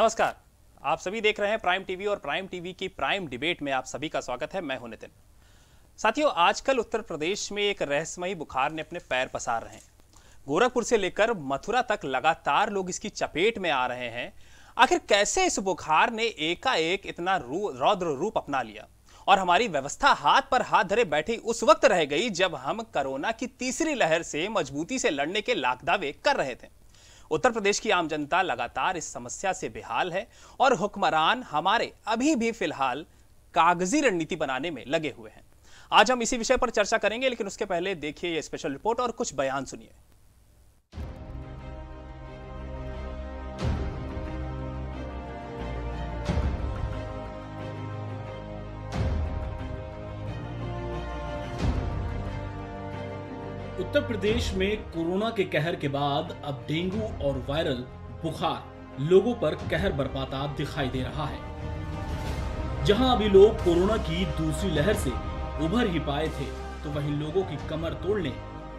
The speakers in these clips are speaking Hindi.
नमस्कार, आप सभी देख रहे हैं प्राइम टीवी और प्राइम टीवी की प्राइम डिबेट में आप सभी का स्वागत है। मैं हूं नितिन। साथियों, आजकल उत्तर प्रदेश में एक रहस्यमयी बुखार ने अपने पैर पसार रहे हैं। गोरखपुर से लेकर मथुरा तक लगातार लोग इसकी चपेट में आ रहे हैं। आखिर कैसे इस बुखार ने एकाएक इतना रौद्र रूप अपना लिया और हमारी व्यवस्था हाथ पर हाथ धरे बैठी उस वक्त रह गई जब हम कोरोना की तीसरी लहर से मजबूती से लड़ने के लाख दावे कर रहे थे। उत्तर प्रदेश की आम जनता लगातार इस समस्या से बेहाल है और हुक्मरान हमारे अभी भी फिलहाल कागजी रणनीति बनाने में लगे हुए हैं। आज हम इसी विषय पर चर्चा करेंगे, लेकिन उसके पहले देखिए ये स्पेशल रिपोर्ट और कुछ बयान सुनिए। उत्तर प्रदेश में कोरोना के कहर के बाद अब डेंगू और वायरल बुखार लोगों पर कहर बरपाता दिखाई दे रहा है। जहां अभी लोग कोरोना की दूसरी लहर से उभर ही पाए थे, तो वहीं लोगों की कमर तोड़ने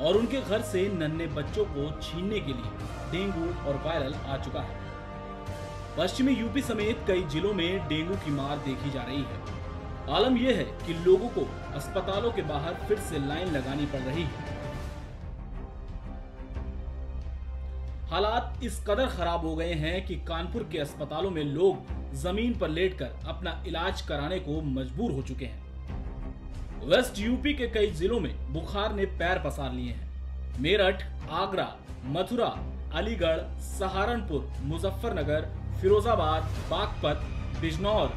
और उनके घर से नन्हे बच्चों को छीनने के लिए डेंगू और वायरल आ चुका है। पश्चिमी यूपी समेत कई जिलों में डेंगू की मार देखी जा रही है। आलम यह है कि लोगों को अस्पतालों के बाहर फिर से लाइन लगानी पड़ रही है। हालात इस कदर खराब हो गए हैं कि कानपुर के अस्पतालों में लोग जमीन पर लेटकर अपना इलाज कराने को मजबूर हो चुके हैं। वेस्ट यूपी के कई जिलों में बुखार ने पैर पसार लिए हैं। मेरठ, आगरा, मथुरा, अलीगढ़, सहारनपुर, मुजफ्फरनगर, फिरोजाबाद, बागपत, बिजनौर,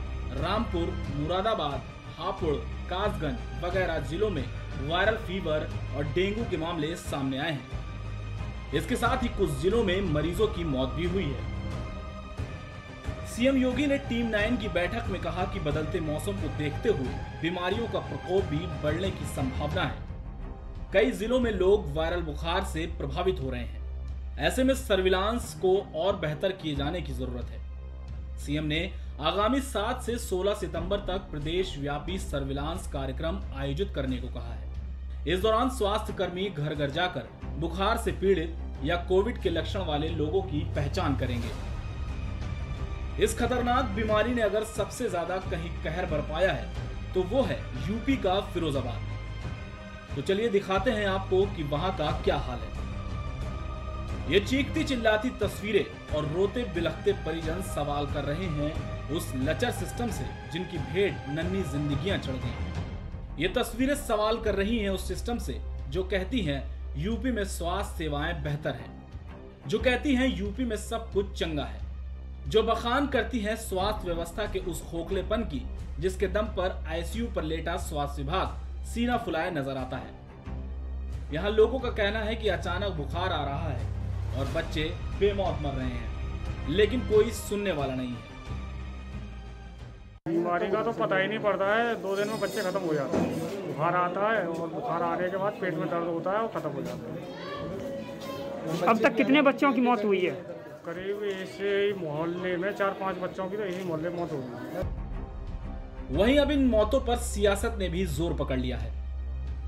रामपुर, मुरादाबाद, हापुड़, कासगंज वगैरह जिलों में वायरल फीवर और डेंगू के मामले सामने आए हैं। इसके साथ ही कुछ जिलों में मरीजों की मौत भी हुई है। सीएम योगी ने टीम 9 की बैठक में कहा कि बदलते मौसम को देखते हुए बीमारियों का प्रकोप भी बढ़ने की संभावना है। कई जिलों में लोग वायरल बुखार से प्रभावित हो रहे हैं। ऐसे में सर्विलांस को और बेहतर किए जाने की जरूरत है। सीएम ने आगामी 7 से 16 सितंबर तक प्रदेश व्यापी सर्विलांस कार्यक्रम आयोजित करने को कहा है। इस दौरान स्वास्थ्य कर्मी घर घर जाकर बुखार से पीड़ित या कोविड के लक्षण वाले लोगों की पहचान करेंगे। इस खतरनाक बीमारी ने अगर सबसे ज्यादा कहीं कहर बरपाया है तो वो है यूपी का फिरोजाबाद। तो चलिए दिखाते हैं आपको कि वहां का क्या हाल है। ये चीखती चिल्लाती तस्वीरें और रोते बिलखते परिजन सवाल कर रहे हैं उस लचर सिस्टम से जिनकी भेंट नन्ही जिंदगियां चढ़ गई। ये तस्वीरें सवाल कर रही है उस सिस्टम से जो कहती है यूपी में स्वास्थ्य सेवाएं बेहतर हैं, जो कहती हैं यूपी में सब कुछ चंगा है, जो बखान करती है स्वास्थ्य व्यवस्था के उस खोखलेपन की जिसके दम पर आईसीयू पर लेटा स्वास्थ्य विभाग सीना फुलाए नजर आता है। यहाँ लोगों का कहना है कि अचानक बुखार आ रहा है और बच्चे बेमौत मर रहे हैं, लेकिन कोई सुनने वाला नहीं है। बीमारी का तो पता ही नहीं पड़ता है, 2 दिन में बच्चे खत्म हो जाते हैं। बुखार आता है और बुखार आने के बाद पेट में दर्द होता है और खत्म हो जाता है। अब तक कितने बच्चों की मौत हुई है? करीब ऐसे ही मोहल्ले में 4-5 बच्चों की तो यही मोहल्ले में मौत हुई है। वहीं अब इन मौतों पर सियासत ने भी जोर पकड़ लिया है।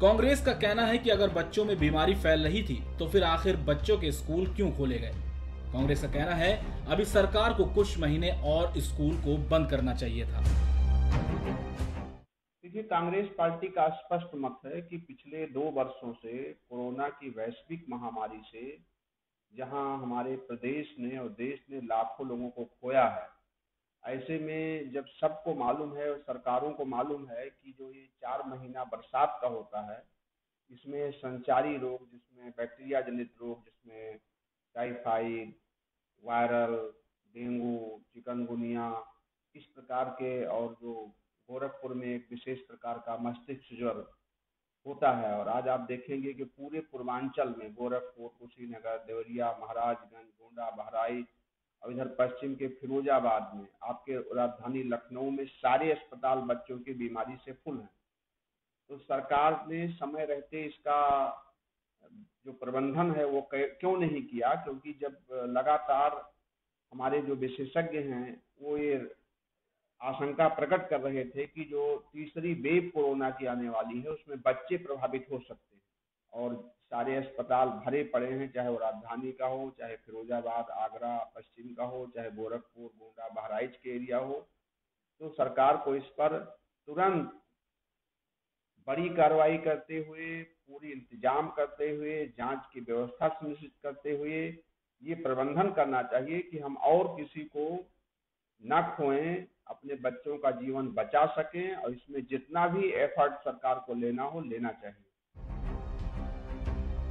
कांग्रेस का कहना है कि अगर बच्चों में बीमारी फैल रही थी तो फिर आखिर बच्चों के स्कूल क्यों खोले गए। कांग्रेस का कहना है अभी सरकार को कुछ महीने और स्कूल को बंद करना चाहिए था। देखिए, कांग्रेस पार्टी का स्पष्ट मत है कि पिछले 2 वर्षों से कोरोना की वैश्विक महामारी से जहां हमारे प्रदेश ने और देश ने लाखों लोगों को खोया है, ऐसे में जब सबको मालूम है और सरकारों को मालूम है कि जो ये 4 महीना बरसात का होता है, इसमें संचारी रोग, जिसमें बैक्टीरिया जनित रोग, जिसमें टाइफाइड, वायरल, डेंगू, चिकनगुनिया इस प्रकार के, और जो गोरखपुर में एक विशेष प्रकार का मस्तिष्क ज्वर होता है, और आज आप देखेंगे कि पूरे पूर्वांचल में गोरखपुर, कुशीनगर, देवरिया, महाराजगंज, गोंडा, बहराइच और इधर पश्चिम के फिरोजाबाद में, आपके राजधानी लखनऊ में सारे अस्पताल बच्चों की बीमारी से फुल हैं। तो सरकार ने समय रहते इसका जो प्रबंधन है वो क्यों नहीं किया, क्योंकि जब लगातार हमारे जो विशेषज्ञ हैं वो ये आशंका प्रकट कर रहे थे कि जो तीसरी वेव कोरोना की आने वाली है उसमें बच्चे प्रभावित हो सकते हैं, और सारे अस्पताल भरे पड़े हैं, चाहे वो राजधानी का हो, चाहे फिरोजाबाद आगरा पश्चिम का हो, चाहे गोरखपुर गोंडा बहराइच के एरिया हो। तो सरकार को इस पर तुरंत बड़ी कार्रवाई करते हुए, पूरी इंतजाम करते हुए, जांच की व्यवस्था सुनिश्चित करते हुए ये प्रबंधन करना चाहिए कि हम और किसी को न खोएं, अपने बच्चों का जीवन बचा सकें, और इसमें जितना भी एफर्ट सरकार को लेना हो लेना चाहिए।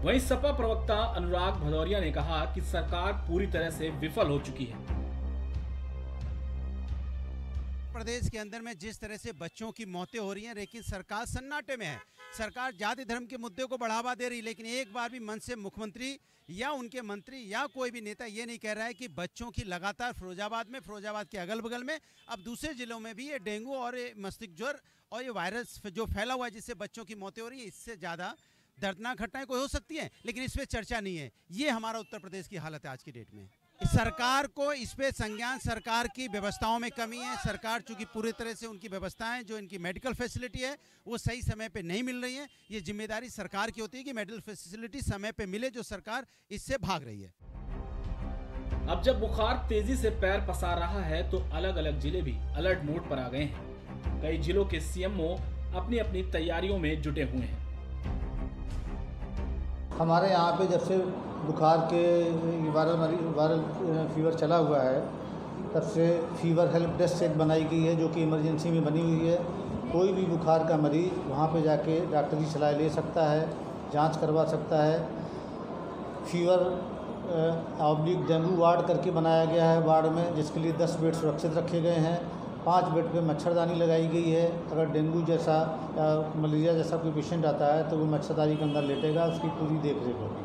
वहीं सपा प्रवक्ता अनुराग भदौरिया ने कहा कि सरकार पूरी तरह से विफल हो चुकी है। प्रदेश के अंदर में जिस तरह से बच्चों की मौतें हो रही हैं, लेकिन सरकार सन्नाटे में है। सरकार जाति धर्म के मुद्दे को बढ़ावा दे रही, लेकिन एक बार भी मन से मुख्यमंत्री या उनके मंत्री या कोई भी नेता ये नहीं कह रहा है कि बच्चों की लगातार फिरोजाबाद के अगल बगल में, अब दूसरे जिलों में भी ये डेंगू और ये मस्तिष्क ज्वर और ये वायरस जो फैला हुआ है जिससे बच्चों की मौतें हो रही है, इससे ज़्यादा दर्दनाक घटनाएं कोई हो सकती हैं, लेकिन इस पर चर्चा नहीं है। ये हमारा उत्तर प्रदेश की हालत है आज की डेट में। सरकार को इस पे संज्ञान, सरकार की व्यवस्थाओं में कमी है। सरकार चूंकि पूरी तरह से उनकी व्यवस्थाएं, जो इनकी मेडिकल फैसिलिटी है वो सही समय पे नहीं मिल रही है। ये जिम्मेदारी सरकार की होती है कि मेडिकल फैसिलिटी समय पे मिले, जो सरकार इससे भाग रही है। अब जब बुखार तेजी से पैर पसार रहा है तो अलग अलग जिले भी अलर्ट मोड पर आ गए हैं। कई जिलों के सीएमओ अपनी अपनी तैयारियों में जुटे हुए हैं। हमारे यहाँ पे जब से बुखार के वायरल फीवर चला हुआ है, तब से फीवर हेल्प डेस्क एक बनाई गई है जो कि इमरजेंसी में बनी हुई है। कोई भी बुखार का मरीज़ वहाँ पे जाके डॉक्टर की सलाह ले सकता है, जांच करवा सकता है। फीवर ऑब्लिक डेंगू वार्ड करके बनाया गया है वार्ड में, जिसके लिए 10 बेड सुरक्षित रखे गए हैं। 5 बेड पे मच्छरदानी लगाई गई है। अगर डेंगू जैसा या मलेरिया जैसा कोई पेशेंट आता है तो वो मच्छरदानी के अंदर लेटेगा, उसकी पूरी देखरेख होगी।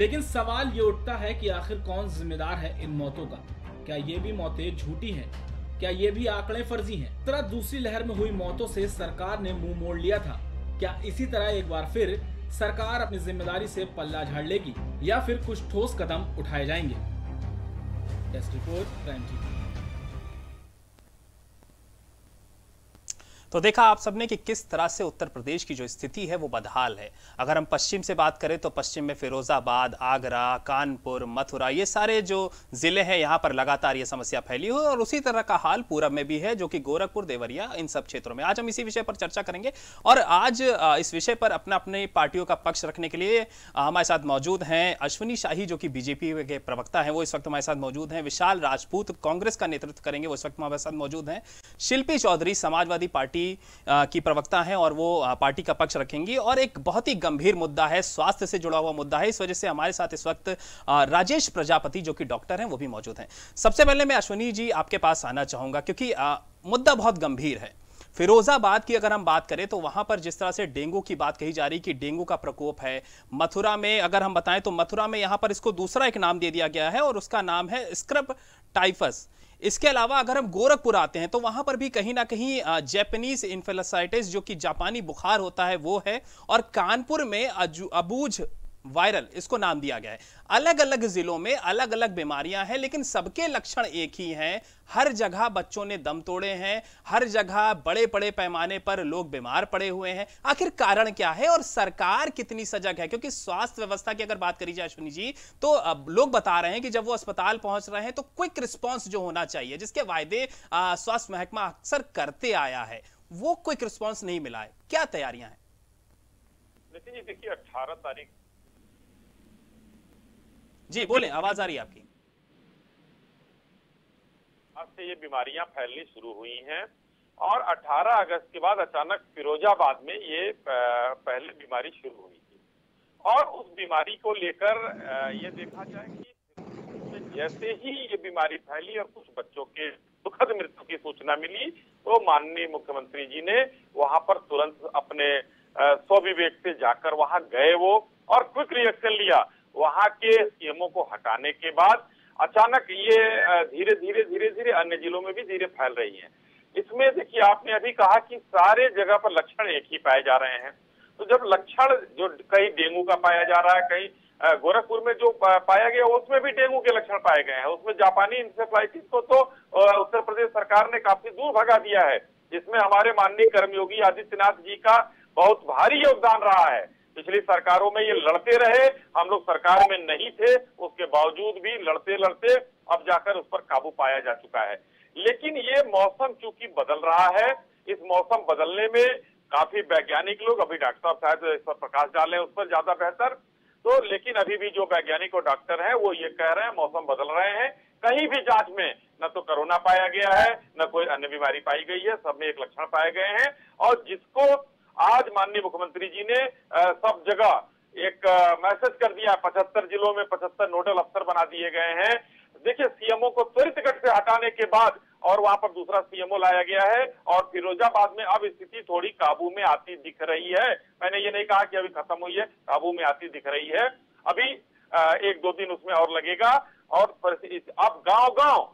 लेकिन सवाल ये उठता है कि आखिर कौन जिम्मेदार है इन मौतों का? क्या ये भी मौतें झूठी हैं? क्या ये भी आंकड़े फर्जी हैं? तरह दूसरी लहर में हुई मौतों से सरकार ने मुंह मोड़ लिया था, क्या इसी तरह एक बार फिर सरकार अपनी जिम्मेदारी से पल्ला झाड़ लेगी या फिर कुछ ठोस कदम उठाए जाएंगे? तो देखा आप सबने कि किस तरह से उत्तर प्रदेश की जो स्थिति है वो बदहाल है। अगर हम पश्चिम से बात करें तो पश्चिम में फिरोजाबाद, आगरा, कानपुर, मथुरा, ये सारे जो जिले हैं यहाँ पर लगातार ये समस्या फैली हुई है। और उसी तरह का हाल पूरब में भी है, जो कि गोरखपुर, देवरिया, इन सब क्षेत्रों में। आज हम इसी विषय पर चर्चा करेंगे और आज इस विषय पर अपना अपने पार्टियों का पक्ष रखने के लिए हमारे साथ मौजूद हैं अश्विनी शाही, जो कि बीजेपी के प्रवक्ता हैं, वो इस वक्त हमारे साथ मौजूद हैं। विशाल राजपूत कांग्रेस का नेतृत्व करेंगे, वो इस वक्त हमारे साथ मौजूद हैं। शिल्पी चौधरी समाजवादी पार्टी की प्रवक्ता हैं और वो पार्टी का पक्ष रखेंगी। और एक बहुत ही गंभीर मुद्दा है, स्वास्थ्य से जुड़ा हुआ मुद्दा है, इस वजह से हमारे साथ इस वक्त राजेश प्रजापति जो कि डॉक्टर हैं वो भी मौजूद हैं। सबसे पहले मैं अश्विनी जी आपके पास आना चाहूंगा क्योंकि मुद्दा बहुत गंभीर है। फिरोजाबाद की अगर हम बात करें तो वहां पर जिस तरह से डेंगू की बात कही जा रही कि डेंगू का प्रकोप है। मथुरा में अगर हम बताएं तो मथुरा में यहां पर इसको दूसरा एक नाम दे दिया गया है और उसका नाम है स्क्रब टाइफस। इसके अलावा अगर हम गोरखपुर आते हैं तो वहां पर भी कहीं ना कहीं जैपनीज इंफेलासाइटिस जो कि जापानी बुखार होता है वो है। और कानपुर में अबूझ वायरल इसको नाम दिया गया है। अलग अलग जिलों में अलग अलग बीमारियां हैं लेकिन सबके लक्षण एक ही हैं। हर जगह बच्चों ने दम तोड़े हैं, हर जगह बड़े बड़े पैमाने पर लोग बीमार पड़े हुए हैं। आखिर कारण क्या है और सरकार कितनी सजग है? क्योंकि स्वास्थ्य व्यवस्था की अगर बात करी जाए अश्विनी जी तो अब लोग बता रहे हैं कि जब वो अस्पताल पहुंच रहे हैं तो क्विक रिस्पॉन्स जो होना चाहिए, जिसके वायदे स्वास्थ्य महकमा अक्सर करते आया है, वो क्विक रिस्पॉन्स नहीं मिला है। क्या तैयारियां हैं? नितिन जी देखिए, 18 तारीख जी बोले, आवाज आ रही है आपकी। आज से ये बीमारियां फैलनी शुरू हुई हैं और 18 अगस्त के बाद अचानक फिरोजाबाद में ये पहले बीमारी शुरू हुई थी। और उस बीमारी को लेकर ये देखा जाए कि जैसे ही ये बीमारी फैली और कुछ बच्चों के दुखद मृत्यु की सूचना मिली तो माननीय मुख्यमंत्री जी ने वहां पर तुरंत अपने स्वविवेक से जाकर वहां गए वो और क्विक रिएक्शन लिया। वहां के सीएमओ को हटाने के बाद अचानक ये धीरे धीरे अन्य जिलों में भी धीरे फैल रही है। इसमें देखिए, आपने अभी कहा कि सारे जगह पर लक्षण एक ही पाए जा रहे हैं। तो जब लक्षण जो कहीं डेंगू का पाया जा रहा है, कहीं गोरखपुर में जो पाया गया उसमें भी डेंगू के लक्षण पाए गए हैं। उसमें जापानी इंसेफ्लाइटिस को तो उत्तर प्रदेश सरकार ने काफी दूर भगा दिया है, जिसमें हमारे माननीय कर्मयोगी आदित्यनाथ जी का बहुत भारी योगदान रहा है। पिछली सरकारों में ये लड़ते रहे, हम लोग सरकार में नहीं थे, उसके बावजूद भी लड़ते लड़ते अब जाकर उस पर काबू पाया जा चुका है। लेकिन ये मौसम चूंकि बदल रहा है, इस मौसम बदलने में काफी वैज्ञानिक लोग, अभी डॉक्टर साहब शायद इस पर प्रकाश डालें उस पर ज्यादा बेहतर, तो लेकिन अभी भी जो वैज्ञानिक और डॉक्टर हैं वो ये कह रहे हैं मौसम बदल रहे हैं। कहीं भी जांच में न तो कोरोना पाया गया है, न कोई अन्य बीमारी पाई गई है, सब में एक लक्षण पाए गए हैं। और जिसको आज माननीय मुख्यमंत्री जी ने सब जगह एक मैसेज कर दिया, 75 जिलों में 75 नोडल अफसर बना दिए गए हैं। देखिए, सीएमओ को त्वरित गति से हटाने के बाद और वहां पर दूसरा सीएमओ लाया गया है और फिरोजाबाद में अब स्थिति थोड़ी काबू में आती दिख रही है। मैंने ये नहीं कहा कि अभी खत्म हुई है, काबू में आती दिख रही है। अभी एक दो दिन उसमें और लगेगा। और अब गांव-गांव,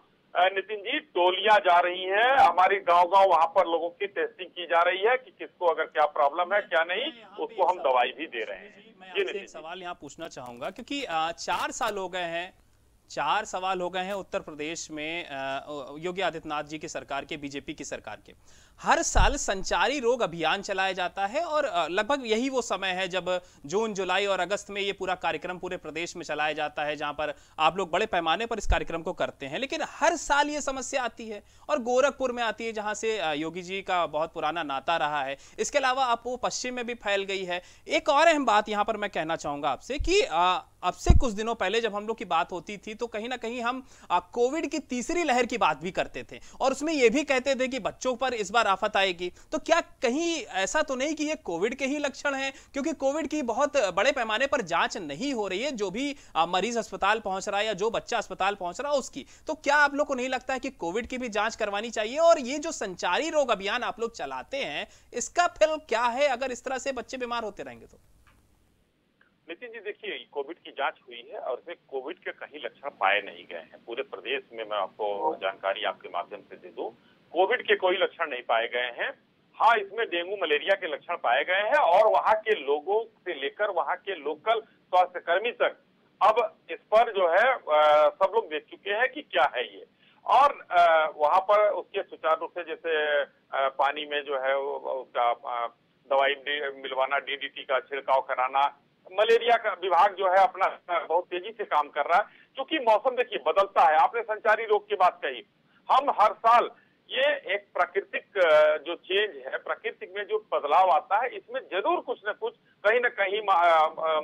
नितिन जी, टोलियां जा रही हैं, हमारे गांव-गांव वहां पर लोगों की टेस्टिंग की जा रही है कि किसको अगर क्या प्रॉब्लम है क्या नहीं, उसको हम दवाई भी दे रहे हैं। मैं आपसे एक सवाल यहाँ पूछना चाहूंगा, क्योंकि 4 साल हो गए हैं, 4 सवाल हो गए हैं उत्तर प्रदेश में योगी आदित्यनाथ जी की सरकार के, बीजेपी की सरकार के। हर साल संचारी रोग अभियान चलाया जाता है और लगभग यही वो समय है जब जून, जुलाई और अगस्त में ये पूरा कार्यक्रम पूरे प्रदेश में चलाया जाता है, जहां पर आप लोग बड़े पैमाने पर इस कार्यक्रम को करते हैं। लेकिन हर साल ये समस्या आती है और गोरखपुर में आती है, जहां से योगी जी का बहुत पुराना नाता रहा है। इसके अलावा आप वो पश्चिम में भी फैल गई है। एक और अहम बात यहाँ पर मैं कहना चाहूँगा आपसे कि अब से कुछ दिनों पहले जब हम लोग की बात होती थी तो कहीं ना कहीं हम कोविड की तीसरी लहर की बात भी करते थे और उसमें यह भी कहते थे कि बच्चों पर इस बार आफत आएगी। तो क्या कहीं ऐसा तो नहीं कि ये कोविड के ही लक्षण हैं, क्योंकि कोविड की बहुत बड़े पैमाने पर जांच नहीं हो रही है, जो भी मरीज अस्पताल पहुंच रहा है या जो बच्चा अस्पताल पहुंच रहा है उसकी। तो क्या आप लोग को नहीं लगता है कि कोविड की भी जांच करवानी चाहिए? और ये जो संचारी रोग अभियान आप लोग चलाते हैं, इसका फल क्या है अगर इस तरह से बच्चे बीमार होते रहेंगे तो? नितिन जी, देखिए, कोविड की जांच हुई है और इसमें कोविड के कहीं लक्षण पाए नहीं गए हैं। पूरे प्रदेश में मैं आपको जानकारी आपके माध्यम से दे दूं, कोविड के कोई लक्षण नहीं पाए गए हैं। हाँ, इसमें डेंगू, मलेरिया के लक्षण पाए गए हैं और वहां के लोगों से लेकर वहां के लोकल स्वास्थ्यकर्मी तक अब इस पर जो है सब लोग देख चुके हैं कि क्या है ये। और वहां पर उसके सुचारू रूप से, जैसे पानी में जो है उसका दवाई मिलवाना, DDT का छिड़काव कराना, मलेरिया का विभाग जो है अपना बहुत तेजी से काम कर रहा है। क्योंकि मौसम, देखिए, बदलता है। आपने संचारी रोग की बात कही, हम हर साल ये एक प्राकृतिक जो चेंज है, प्राकृतिक में जो बदलाव आता है, इसमें जरूर कुछ न कुछ कहीं न कहीं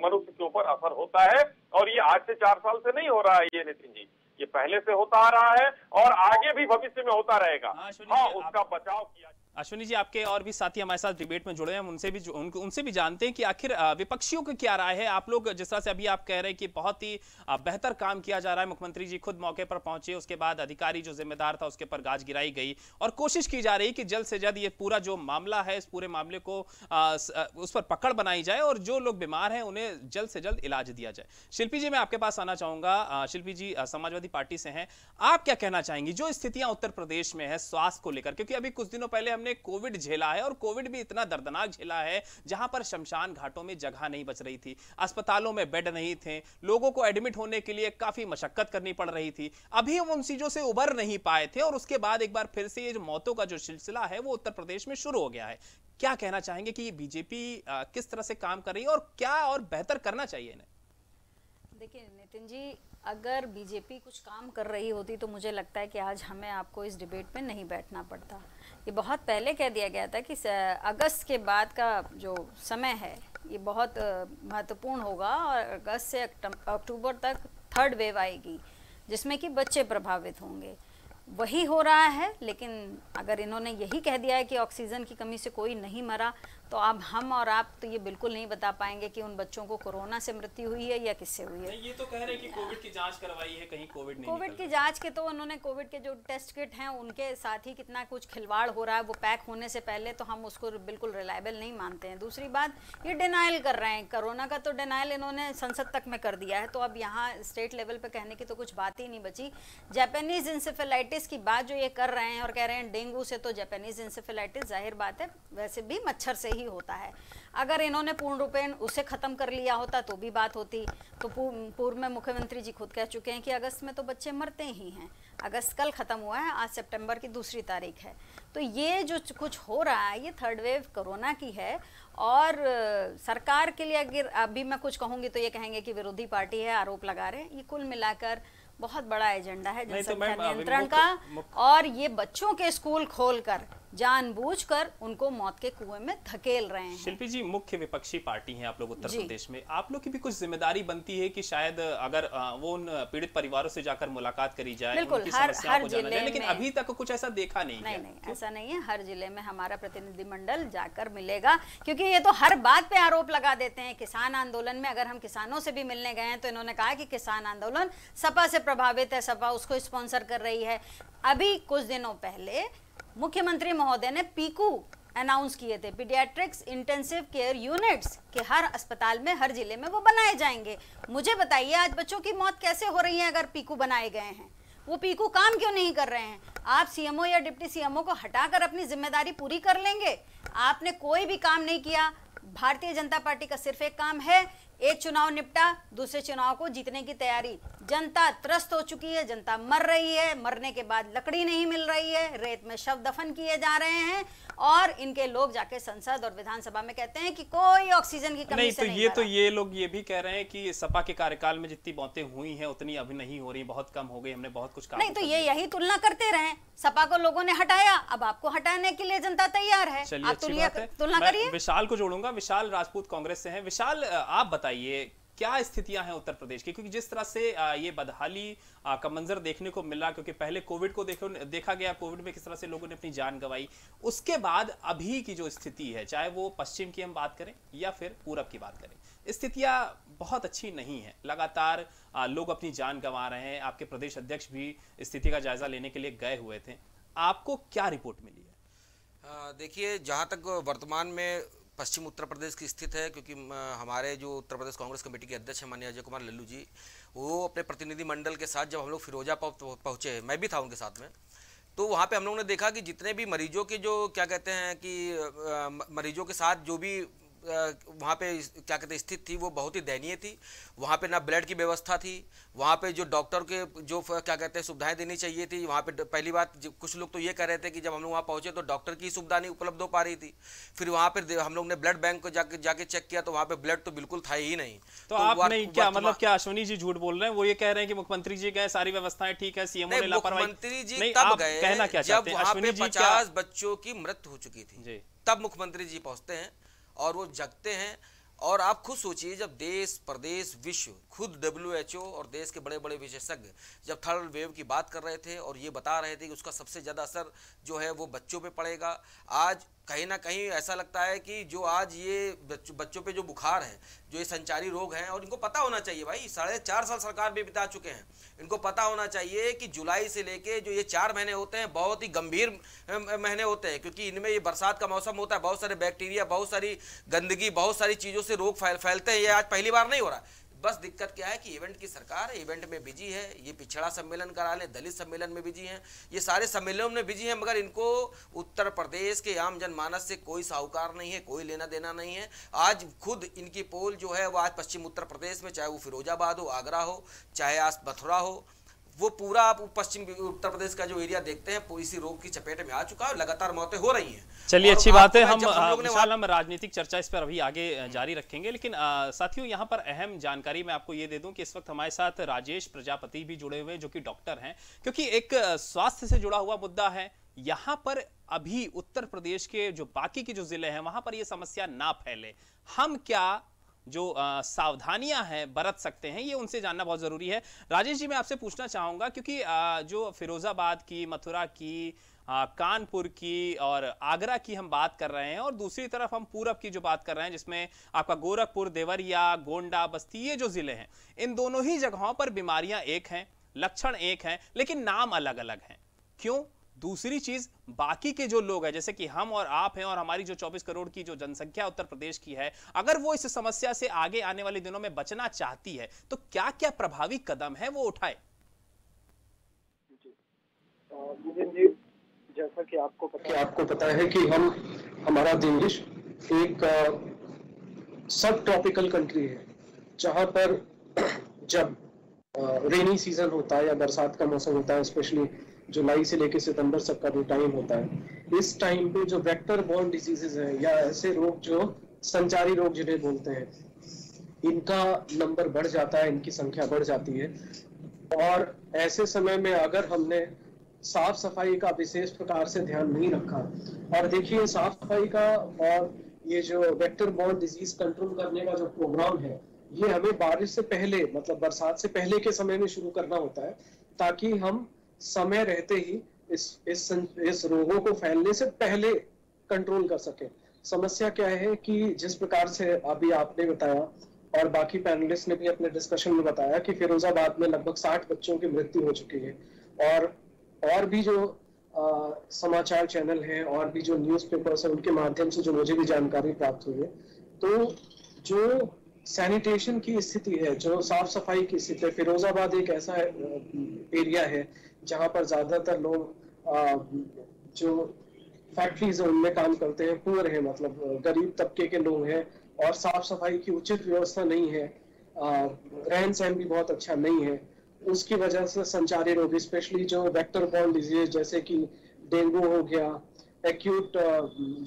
मनुष्य के ऊपर असर होता है। और ये आज से 4 साल से नहीं हो रहा है ये, नितिन जी, ये पहले से होता आ रहा है और आगे भी भविष्य में होता रहेगा। हाँ, उसका बचाव किया। अश्विनी जी, आपके और भी साथी हमारे साथ डिबेट में जुड़े हैं, हम उनसे भी जानते हैं कि आखिर विपक्षियों की क्या राय है। आप लोग जिस तरह से अभी आप कह रहे हैं कि बहुत ही बेहतर काम किया जा रहा है, मुख्यमंत्री जी खुद मौके पर पहुंचे, उसके बाद अधिकारी जो जिम्मेदार था उसके पर गाज गिराई गई और कोशिश की जा रही कि जल्द से जल्द ये पूरा जो मामला है, इस पूरे मामले को उस पर पकड़ बनाई जाए और जो लोग बीमार हैं उन्हें जल्द से जल्द इलाज दिया जाए। शिल्पी जी, मैं आपके पास आना चाहूँगा। शिल्पी जी समाजवादी पार्टी से हैं, आप क्या कहना चाहेंगी जो स्थितियाँ उत्तर प्रदेश में है स्वास्थ्य को लेकर? क्योंकि अभी कुछ दिनों पहले कोविड झेला है और कोविड भी इतना दर्दनाक झेला है, जहां पर शमशान घाटों में जगह नहीं बच रही थी, अस्पतालों में बेड नहीं थे, लोगों को एडमिट होने के लिए काफी मशक्कत करनी पड़ रही थी। अभी हम उन चीजों से उबर नहीं पाए थे और उसके बाद एक बार फिर से ये मौतों का जो सिलसिला है वो उत्तर प्रदेश में शुरू हो गया है। क्या कहना चाहेंगे कि बीजेपी किस तरह से काम कर रही है और क्या और बेहतर करना चाहिए इन्हें? देखिए नितिन जी, अगर बीजेपी कुछ काम कर रही होती तो मुझे लगता है कि आज हमें आपको इस डिबेट में नहीं बैठना पड़ता। ये बहुत पहले कह दिया गया था कि अगस्त के बाद का जो समय है ये बहुत महत्वपूर्ण होगा और अगस्त से अक्टूबर तक 3rd वेव आएगी जिसमें कि बच्चे प्रभावित होंगे। वही हो रहा है। लेकिन अगर इन्होंने यही कह दिया है कि ऑक्सीजन की कमी से कोई नहीं मरा, तो अब हम और आप तो ये बिल्कुल नहीं बता पाएंगे कि उन बच्चों को कोरोना से मृत्यु हुई है या किससे हुई है। ये तो कह रहे हैं कि कोविड की जांच करवाई है, कहीं कोविड नहीं। कोविड की जांच के तो उन्होंने कोविड के जो टेस्ट किट हैं उनके साथ ही कितना कुछ खिलवाड़ हो रहा है, वो पैक होने से पहले, तो हम उसको बिल्कुल रिलायबल नहीं मानते हैं। दूसरी बात, ये डिनाइल कर रहे हैं कोरोना का, तो डिनाइल इन्होंने संसद तक में कर दिया है, तो अब यहाँ स्टेट लेवल पर कहने की तो कुछ बात ही नहीं बची। जापानीज इंसेफेलाइटिस की बात जो ये कर रहे हैं और कह रहे हैं डेंगू से तो जापानीज इंसेफेलाइटिस, जाहिर बात है वैसे भी मच्छर से ही होता है। अगर इन्होंने पूर्ण रूपेण उसे खत्म कर लिया होता तो भी बात होती। तो पूर्व में मुख्यमंत्री जी खुद कह चुके हैं कि अगस्त में तो बच्चे मरते ही हैं। अगस्त कल ख़त्म हुआ है, आज सितंबर की 2 तारीख है। तो ये जो कुछ हो रहा है ये थर्ड वेव कोरोना की है। और सरकार के लिए अगर अभी मैं कुछ कहूँगी तो ये कहेंगे कि विरोधी पार्टी है, आरोप लगा रहे हैं। ये कुल मिलाकर बहुत बड़ा एजेंडा है जनसंख्या नियंत्रण का। और ये बच्चों के स्कूल खोलकर जानबूझकर उनको मौत के कुएं में धकेल रहे हैं। शिल्पी जी, मुख्य विपक्षी पार्टी हैं आप लोग उत्तर प्रदेश में, आप लोग की भी कुछ जिम्मेदारी बनती है कि शायद अगर वो उन पीड़ित परिवारों से जाकर मुलाकात करी जाए, उनकी समस्याओं को जाना जाए, लेकिन अभी तक कुछ ऐसा देखा नहीं। नहीं, ऐसा नहीं है। हर जिले में हमारा प्रतिनिधिमंडल जाकर मिलेगा, क्योंकि ये तो हर बात पे आरोप लगा देते हैं। किसान आंदोलन में अगर हम किसानों से भी मिलने गए हैं तो इन्होंने कहा कि किसान आंदोलन सपा से प्रभावित है, सपा उसको स्पॉन्सर कर रही है। अभी कुछ दिनों पहले मुख्यमंत्री महोदय ने पीकू अनाउंस किए थे, पीडियाट्रिक्स इंटेंसिव केयर यूनिट्स, के हर अस्पताल में हर जिले में वो बनाए जाएंगे। मुझे बताइए आज बच्चों की मौत कैसे हो रही है अगर पीकू बनाए गए हैं? वो पीकू काम क्यों नहीं कर रहे हैं? आप सीएमओ या डिप्टी सीएमओ को हटाकर अपनी जिम्मेदारी पूरी कर लेंगे? आपने कोई भी काम नहीं किया। भारतीय जनता पार्टी का सिर्फ एक काम है, एक चुनाव निपटा, दूसरे चुनाव को जीतने की तैयारी। जनता त्रस्त हो चुकी है, जनता मर रही है, मरने के बाद लकड़ी नहीं मिल रही है, रेत में शव दफन किए जा रहे हैं। और इनके लोग जाके संसद और विधानसभा में कहते हैं कि कोई ऑक्सीजन की कमी नहीं, ये लोग ये भी कह रहे हैं कि सपा के कार्यकाल में जितनी मौतें हुई हैं उतनी अभी नहीं हो रही, बहुत कम हो गई, हमने बहुत कुछ काम नहीं। तो ये यही तुलना करते रहे, सपा को लोगों ने हटाया, अब आपको हटाने के लिए जनता तैयार है। तुलना करिए। विशाल को जोड़ूंगा, विशाल राजपूत कांग्रेस से है। विशाल, आप बताइए क्या स्थितियां हैं उत्तर प्रदेश की, क्योंकि जिस तरह से ये बदहाली का मंजर देखने को मिला, क्योंकि पहले कोविड को देखा गया, कोविड में किस तरह से लोगों ने अपनी जान गंवाई, उसके बाद अभी की जो स्थिति है, चाहे वो पश्चिम की हम बात करें या फिर पूरब की बात करें, स्थितियां बहुत अच्छी नहीं है। लगातार लोग अपनी जान गंवा रहे हैं। आपके प्रदेश अध्यक्ष भी स्थिति का जायजा लेने के लिए गए हुए थे, आपको क्या रिपोर्ट मिली है? देखिए, जहाँ तक वर्तमान में पश्चिम उत्तर प्रदेश की स्थिति है, क्योंकि हमारे जो उत्तर प्रदेश कांग्रेस कमेटी के अध्यक्ष हैं माननीय अजय कुमार लल्लू जी, वो अपने प्रतिनिधिमंडल के साथ जब हम लोग फिरोजाबाद पहुँचे, मैं भी था उनके साथ में, तो वहाँ पे हम लोगों ने देखा कि जितने भी मरीजों के जो क्या कहते हैं कि मरीजों के साथ जो भी वहाँ पे क्या कहते हैं स्थिति थी वो बहुत ही दयनीय थी। वहाँ पे ना ब्लड की व्यवस्था थी, वहाँ पे जो डॉक्टर के जो क्या कहते हैं सुविधाएं देनी चाहिए थी, वहाँ पे पहली बात कुछ लोग तो ये कह रहे थे कि जब हम लोग वहाँ पहुँचे तो डॉक्टर की सुविधा नहीं उपलब्ध हो पा रही थी। फिर वहाँ पे हम लोग ने ब्लड बैंक को जाके चेक किया तो वहाँ पे ब्लड तो बिल्कुल था ही नहीं। तो आप नहीं, क्या मतलब क्या अश्विनी जी झूठ बोल रहे हैं? वो ये कह रहे हैं कि मुख्यमंत्री जी गए, सारी व्यवस्थाएं ठीक है, सीएमओ ने लापरवाही। मुख्यमंत्री जी तब गए जब वहाँ पे 50 बच्चों की मृत्यु हो चुकी थी, तब मुख्यमंत्री जी पहुँचते हैं और वो जगते हैं। और आप खुद सोचिए, जब देश प्रदेश विश्व खुद WHO और देश के बड़े बड़े विशेषज्ञ जब थर्ड वेव की बात कर रहे थे और ये बता रहे थे कि उसका सबसे ज़्यादा असर जो है वो बच्चों पे पड़ेगा, आज कहीं ना कहीं ऐसा लगता है कि जो आज ये बच्चों पे जो बुखार है, जो ये संचारी रोग हैं, और इनको पता होना चाहिए भाई 4.5 साल सरकार भी बिता चुके हैं। इनको पता होना चाहिए कि जुलाई से लेके जो ये 4 महीने होते हैं बहुत ही गंभीर महीने होते हैं, क्योंकि इनमें ये बरसात का मौसम होता है, बहुत सारे बैक्टीरिया, बहुत सारी गंदगी, बहुत सारी चीज़ों से रोग फैलते हैं। ये आज पहली बार नहीं हो रहा है। बस दिक्कत क्या है कि इवेंट की सरकार है, इवेंट में बिजी है, ये पिछड़ा सम्मेलन करा लें, दलित सम्मेलन में बिजी हैं, ये सारे सम्मेलनों में बिजी हैं, मगर इनको उत्तर प्रदेश के आम जनमानस से कोई साहूकार नहीं है, कोई लेना देना नहीं है। आज खुद इनकी पोल जो है वो आज पश्चिम उत्तर प्रदेश में, चाहे वो फिरोजाबाद हो, आगरा हो, चाहे आज मथुरा हो, वो पूरा आप पश्चिम उत्तर प्रदेश का जो एरिया देखते हैं इसी रोग की चपेट में आ चुका है, लगातार मौतें हो रही हैं। चलिए, अच्छी बात है। हम राजनीतिक चर्चा इस पर अभी आगे जारी रखेंगे, लेकिन साथियों यहाँ पर अहम जानकारी मैं आपको ये दे दूं कि इस वक्त हमारे साथ राजेश प्रजापति भी जुड़े हुए हैं, जो कि डॉक्टर हैं, क्योंकि एक स्वास्थ्य से जुड़ा हुआ मुद्दा है। यहाँ पर अभी उत्तर प्रदेश के जो बाकी के जो जिले हैं वहां पर ये समस्या ना फैले, हम क्या जो सावधानियां हैं बरत सकते हैं, ये उनसे जानना बहुत ज़रूरी है। राजेश जी, मैं आपसे पूछना चाहूँगा क्योंकि जो फिरोजाबाद की, मथुरा की, कानपुर की और आगरा की हम बात कर रहे हैं, और दूसरी तरफ हम पूरब की जो बात कर रहे हैं जिसमें आपका गोरखपुर, देवरिया, गोंडा, बस्ती, ये जो ज़िले हैं, इन दोनों ही जगहों पर बीमारियाँ एक हैं, लक्षण एक हैं, लेकिन नाम अलग अलग हैं। क्यों? दूसरी चीज, बाकी के जो लोग हैं जैसे कि हम और आप हैं और हमारी जो 24 करोड़ की जो जनसंख्या उत्तर प्रदेश की है, अगर वो इस समस्या से आगे आने वाले दिनों में बचना चाहती है तो क्या क्या प्रभावी कदम है वो उठाए? नितिन जी, जैसा कि आपको पता है कि हम हमारा देश एक सब ट्रॉपिकल कंट्री है जहाँ पर जब रेनी सीजन होता है या बरसात का मौसम होता है, स्पेशली जुलाई से लेकर सितंबर तक का जो टाइम होता है, इस टाइम पे जो वेक्टर बॉर्न डिजीजेज है या ऐसे रोग जो संचारी रोग जिन्हें बोलते हैं, इनका नंबर बढ़ जाता है, इनकी संख्या बढ़ जाती है। और ऐसे समय में अगर हमने साफ सफाई का विशेष प्रकार से ध्यान नहीं रखा, और देखिए साफ सफाई का और ये जो वेक्टर बॉर्न डिजीज कंट्रोल करने का जो प्रोग्राम है, ये हमें बारिश से पहले, मतलब बरसात से पहले के समय में शुरू करना होता है, ताकि हम समय रहते ही इस रोगों को फैलने से पहले कंट्रोल कर सके। समस्या क्या है कि जिस प्रकार से अभी आपने बताया और बाकी पैनलिस्ट ने भी अपने डिस्कशन में बताया कि फिरोजाबाद में लगभग 60 बच्चों की मृत्यु हो चुकी है, और भी जो समाचार चैनल हैं और भी जो न्यूज़पेपर्स हैं उनके माध्यम से जो मुझे भी जानकारी प्राप्त हुई है, तो जो सैनिटेशन की स्थिति है, जो साफ सफाई की स्थिति है, फिरोजाबाद एक ऐसा एरिया है जहाँ पर ज्यादातर लोग जो फैक्ट्रीज हैं उनमें काम करते हैं, पुअर हैं, मतलब गरीब तबके के लोग हैं, और साफ सफाई की उचित व्यवस्था नहीं है, रहन सहन भी बहुत अच्छा नहीं है। उसकी वजह से संचारी रोग, स्पेशली जो वेक्टर बॉर्न डिजीज जैसे कि डेंगू हो गया, एक्यूट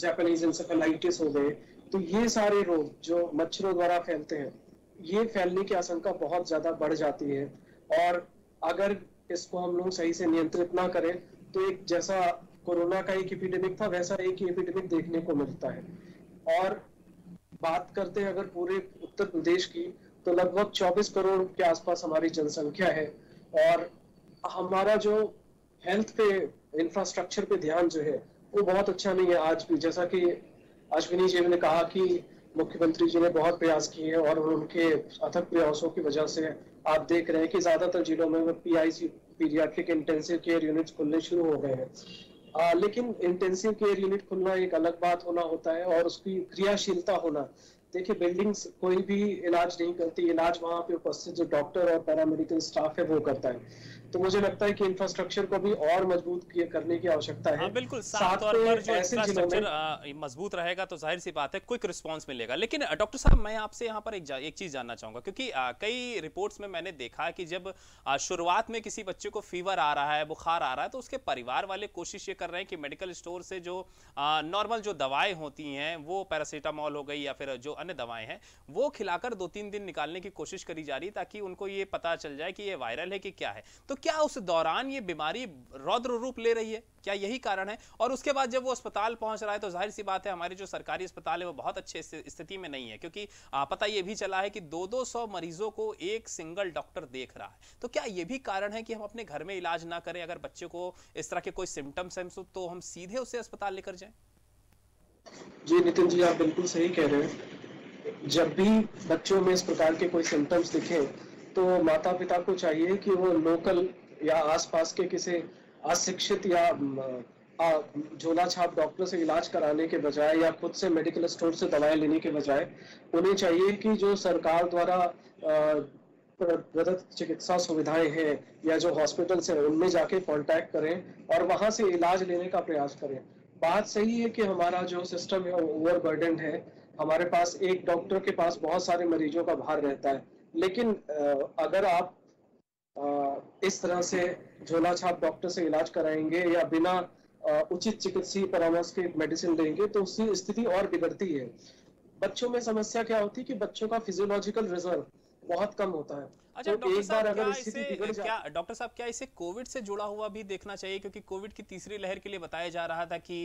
जापानीज इंसेफेलाइटिस हो गए, तो ये सारे रोग जो मच्छरों द्वारा फैलते हैं, ये फैलने की आशंका बहुत ज्यादा बढ़ जाती है। और अगर इसको हम लोग सही से नियंत्रित ना करें तो एक जैसा कोरोना का एक एपिडेमिक था, वैसा एक एपिडेमिक देखने को मिलता है। और बात करते हैं अगर पूरे उत्तर प्रदेश की, तो लगभग 24 करोड़ के आसपास हमारी जनसंख्या है, और हमारा जो हेल्थ पे, इंफ्रास्ट्रक्चर पे ध्यान जो है वो बहुत अच्छा नहीं है आज भी। जैसा कि अश्विनी जी ने कहा कि मुख्यमंत्री जी ने बहुत प्रयास किए हैं और उनके अथक प्रयासों की वजह से आप देख रहे हैं कि ज्यादातर जिलों में PICU paediatric intensive care unit खुलने शुरू हो गए हैं, लेकिन इंटेंसिव केयर यूनिट खुलना एक अलग बात होना होता है, और उसकी क्रियाशीलता होना। देखिए बिल्डिंग्स कोई भी इलाज नहीं करती, इलाज वहाँ पे उपस्थित जो डॉक्टर और पैरामेडिकल स्टाफ है वो करता है। तो मुझे लगता है कि इंफ्रास्ट्रक्चर को भी और मजबूत करने की आवश्यकता है। बिल्कुल, साफ तौर पर जो इंफ्रास्ट्रक्चर मजबूत रहेगा तो जाहिर सी बात है क्विक रिस्पॉन्स मिलेगा। लेकिन डॉक्टर साहब, मैं आपसे यहाँ पर एक चीज जानना चाहूंगा, क्योंकि कई रिपोर्ट्स में मैंने देखा कि जब शुरुआत में किसी बच्चे को फीवर आ रहा है, बुखार आ रहा है, तो उसके परिवार वाले कोशिश ये कर रहे हैं कि मेडिकल स्टोर से जो नॉर्मल जो दवाएं होती हैं, वो पैरासीटामॉल हो गई या फिर जो अन्य दवाएं हैं वो खिलाकर 2-3 दिन निकालने की कोशिश करी जा रही, ताकि उनको ये पता चल जाए कि ये वायरल है कि क्या है। तो क्या उस दौरान ये बीमारी रौद्र रूप ले रही है, क्या यही कारण है? और उसके बाद जब वो अस्पताल पहुंच रहा है तो जाहिर सी बात है हमारे जो सरकारी अस्पताल है वो बहुत अच्छे स्थिति में नहीं है, क्योंकि पता ये भी चला है कि 200-200 मरीजों को एक सिंगल डॉक्टर देख रहा है। तो क्या ये भी कारण है कि हम अपने घर में इलाज ना करें, अगर बच्चे को इस तरह के कोई सिम्टम्स हैं तो हम सीधे उसे अस्पताल लेकर जाएं? जी नितिन जी, आप बिल्कुल सही कह रहे हैं। जब भी बच्चों में इस प्रकार के कोई सिम्टम्स दिखे तो माता पिता को चाहिए कि वो लोकल या आसपास के किसी अशिक्षित या झोला छाप डॉक्टर से इलाज कराने के बजाय या खुद से मेडिकल स्टोर से दवाएं लेने के बजाय उन्हें चाहिए कि जो सरकार द्वारा प्रदत्त चिकित्सा सुविधाएं हैं या जो हॉस्पिटल्स हैं उनमें जाके कांटेक्ट करें और वहां से इलाज लेने का प्रयास करें। बात सही है कि हमारा जो सिस्टम है ओवरबर्डन है, हमारे पास एक डॉक्टर के पास बहुत सारे मरीजों का भार रहता है, लेकिन अगर आप इस तरह से झोला छाप डॉक्टर से इलाज कराएंगे या बिना उचित चिकित्सीय परामर्श के मेडिसिन देंगे तो उसकी स्थिति और बिगड़ती है। बच्चों में समस्या क्या होती है कि बच्चों का फिजियोलॉजिकल रिजर्व बहुत कम होता है। अच्छा, तो एक बार अगर डॉक्टर साहब, क्या इसे कोविड से जुड़ा हुआ भी देखना चाहिए? क्योंकि कोविड की तीसरी लहर के लिए बताया जा रहा था कि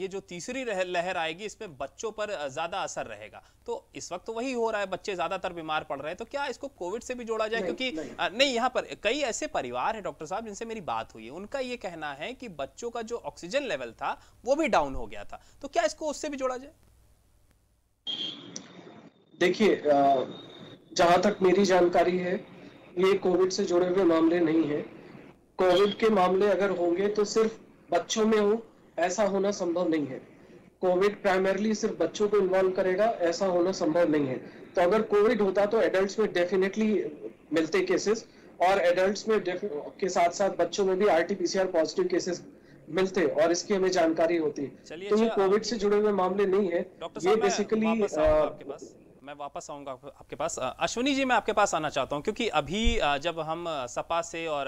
ये जो तीसरी लहर आएगी इसमें बच्चों पर ज्यादा असर रहेगा, तो इस वक्त वही हो रहा है, बच्चे ज्यादातर बीमार पड़ रहे हैं। तो क्या इसको कोविड से भी जोड़ा जाए? क्योंकि नहीं, यहाँ पर कई ऐसे परिवार है डॉक्टर साहब जिनसे मेरी बात हुई है, उनका ये कहना है कि बच्चों का जो ऑक्सीजन लेवल था वो भी डाउन हो गया था। तो क्या इसको उससे भी जोड़ा जाए? देखिए, जहाँ तक मेरी जानकारी है ये कोविड से जुड़े हुए मामले नहीं है। कोविड के मामले अगर होंगे तो सिर्फ बच्चों में हो, ऐसा होना संभव नहीं है। कोविड प्राइमरीली सिर्फ बच्चों को इन्वॉल्व करेगा, ऐसा होना संभव नहीं है। तो अगर कोविड होता तो एडल्ट्स में डेफिनेटली मिलते केसेस, और एडल्ट्स में के साथ साथ बच्चों में भी RT-PCR पॉजिटिव केसेस मिलते और इसकी हमें जानकारी होती। तो ये कोविड से जुड़े हुए मामले नहीं है, ये बेसिकली मैं वापस आऊँगा आपके पास। अश्विनी जी, मैं आपके पास आना चाहता हूँ क्योंकि अभी जब हम सपा से और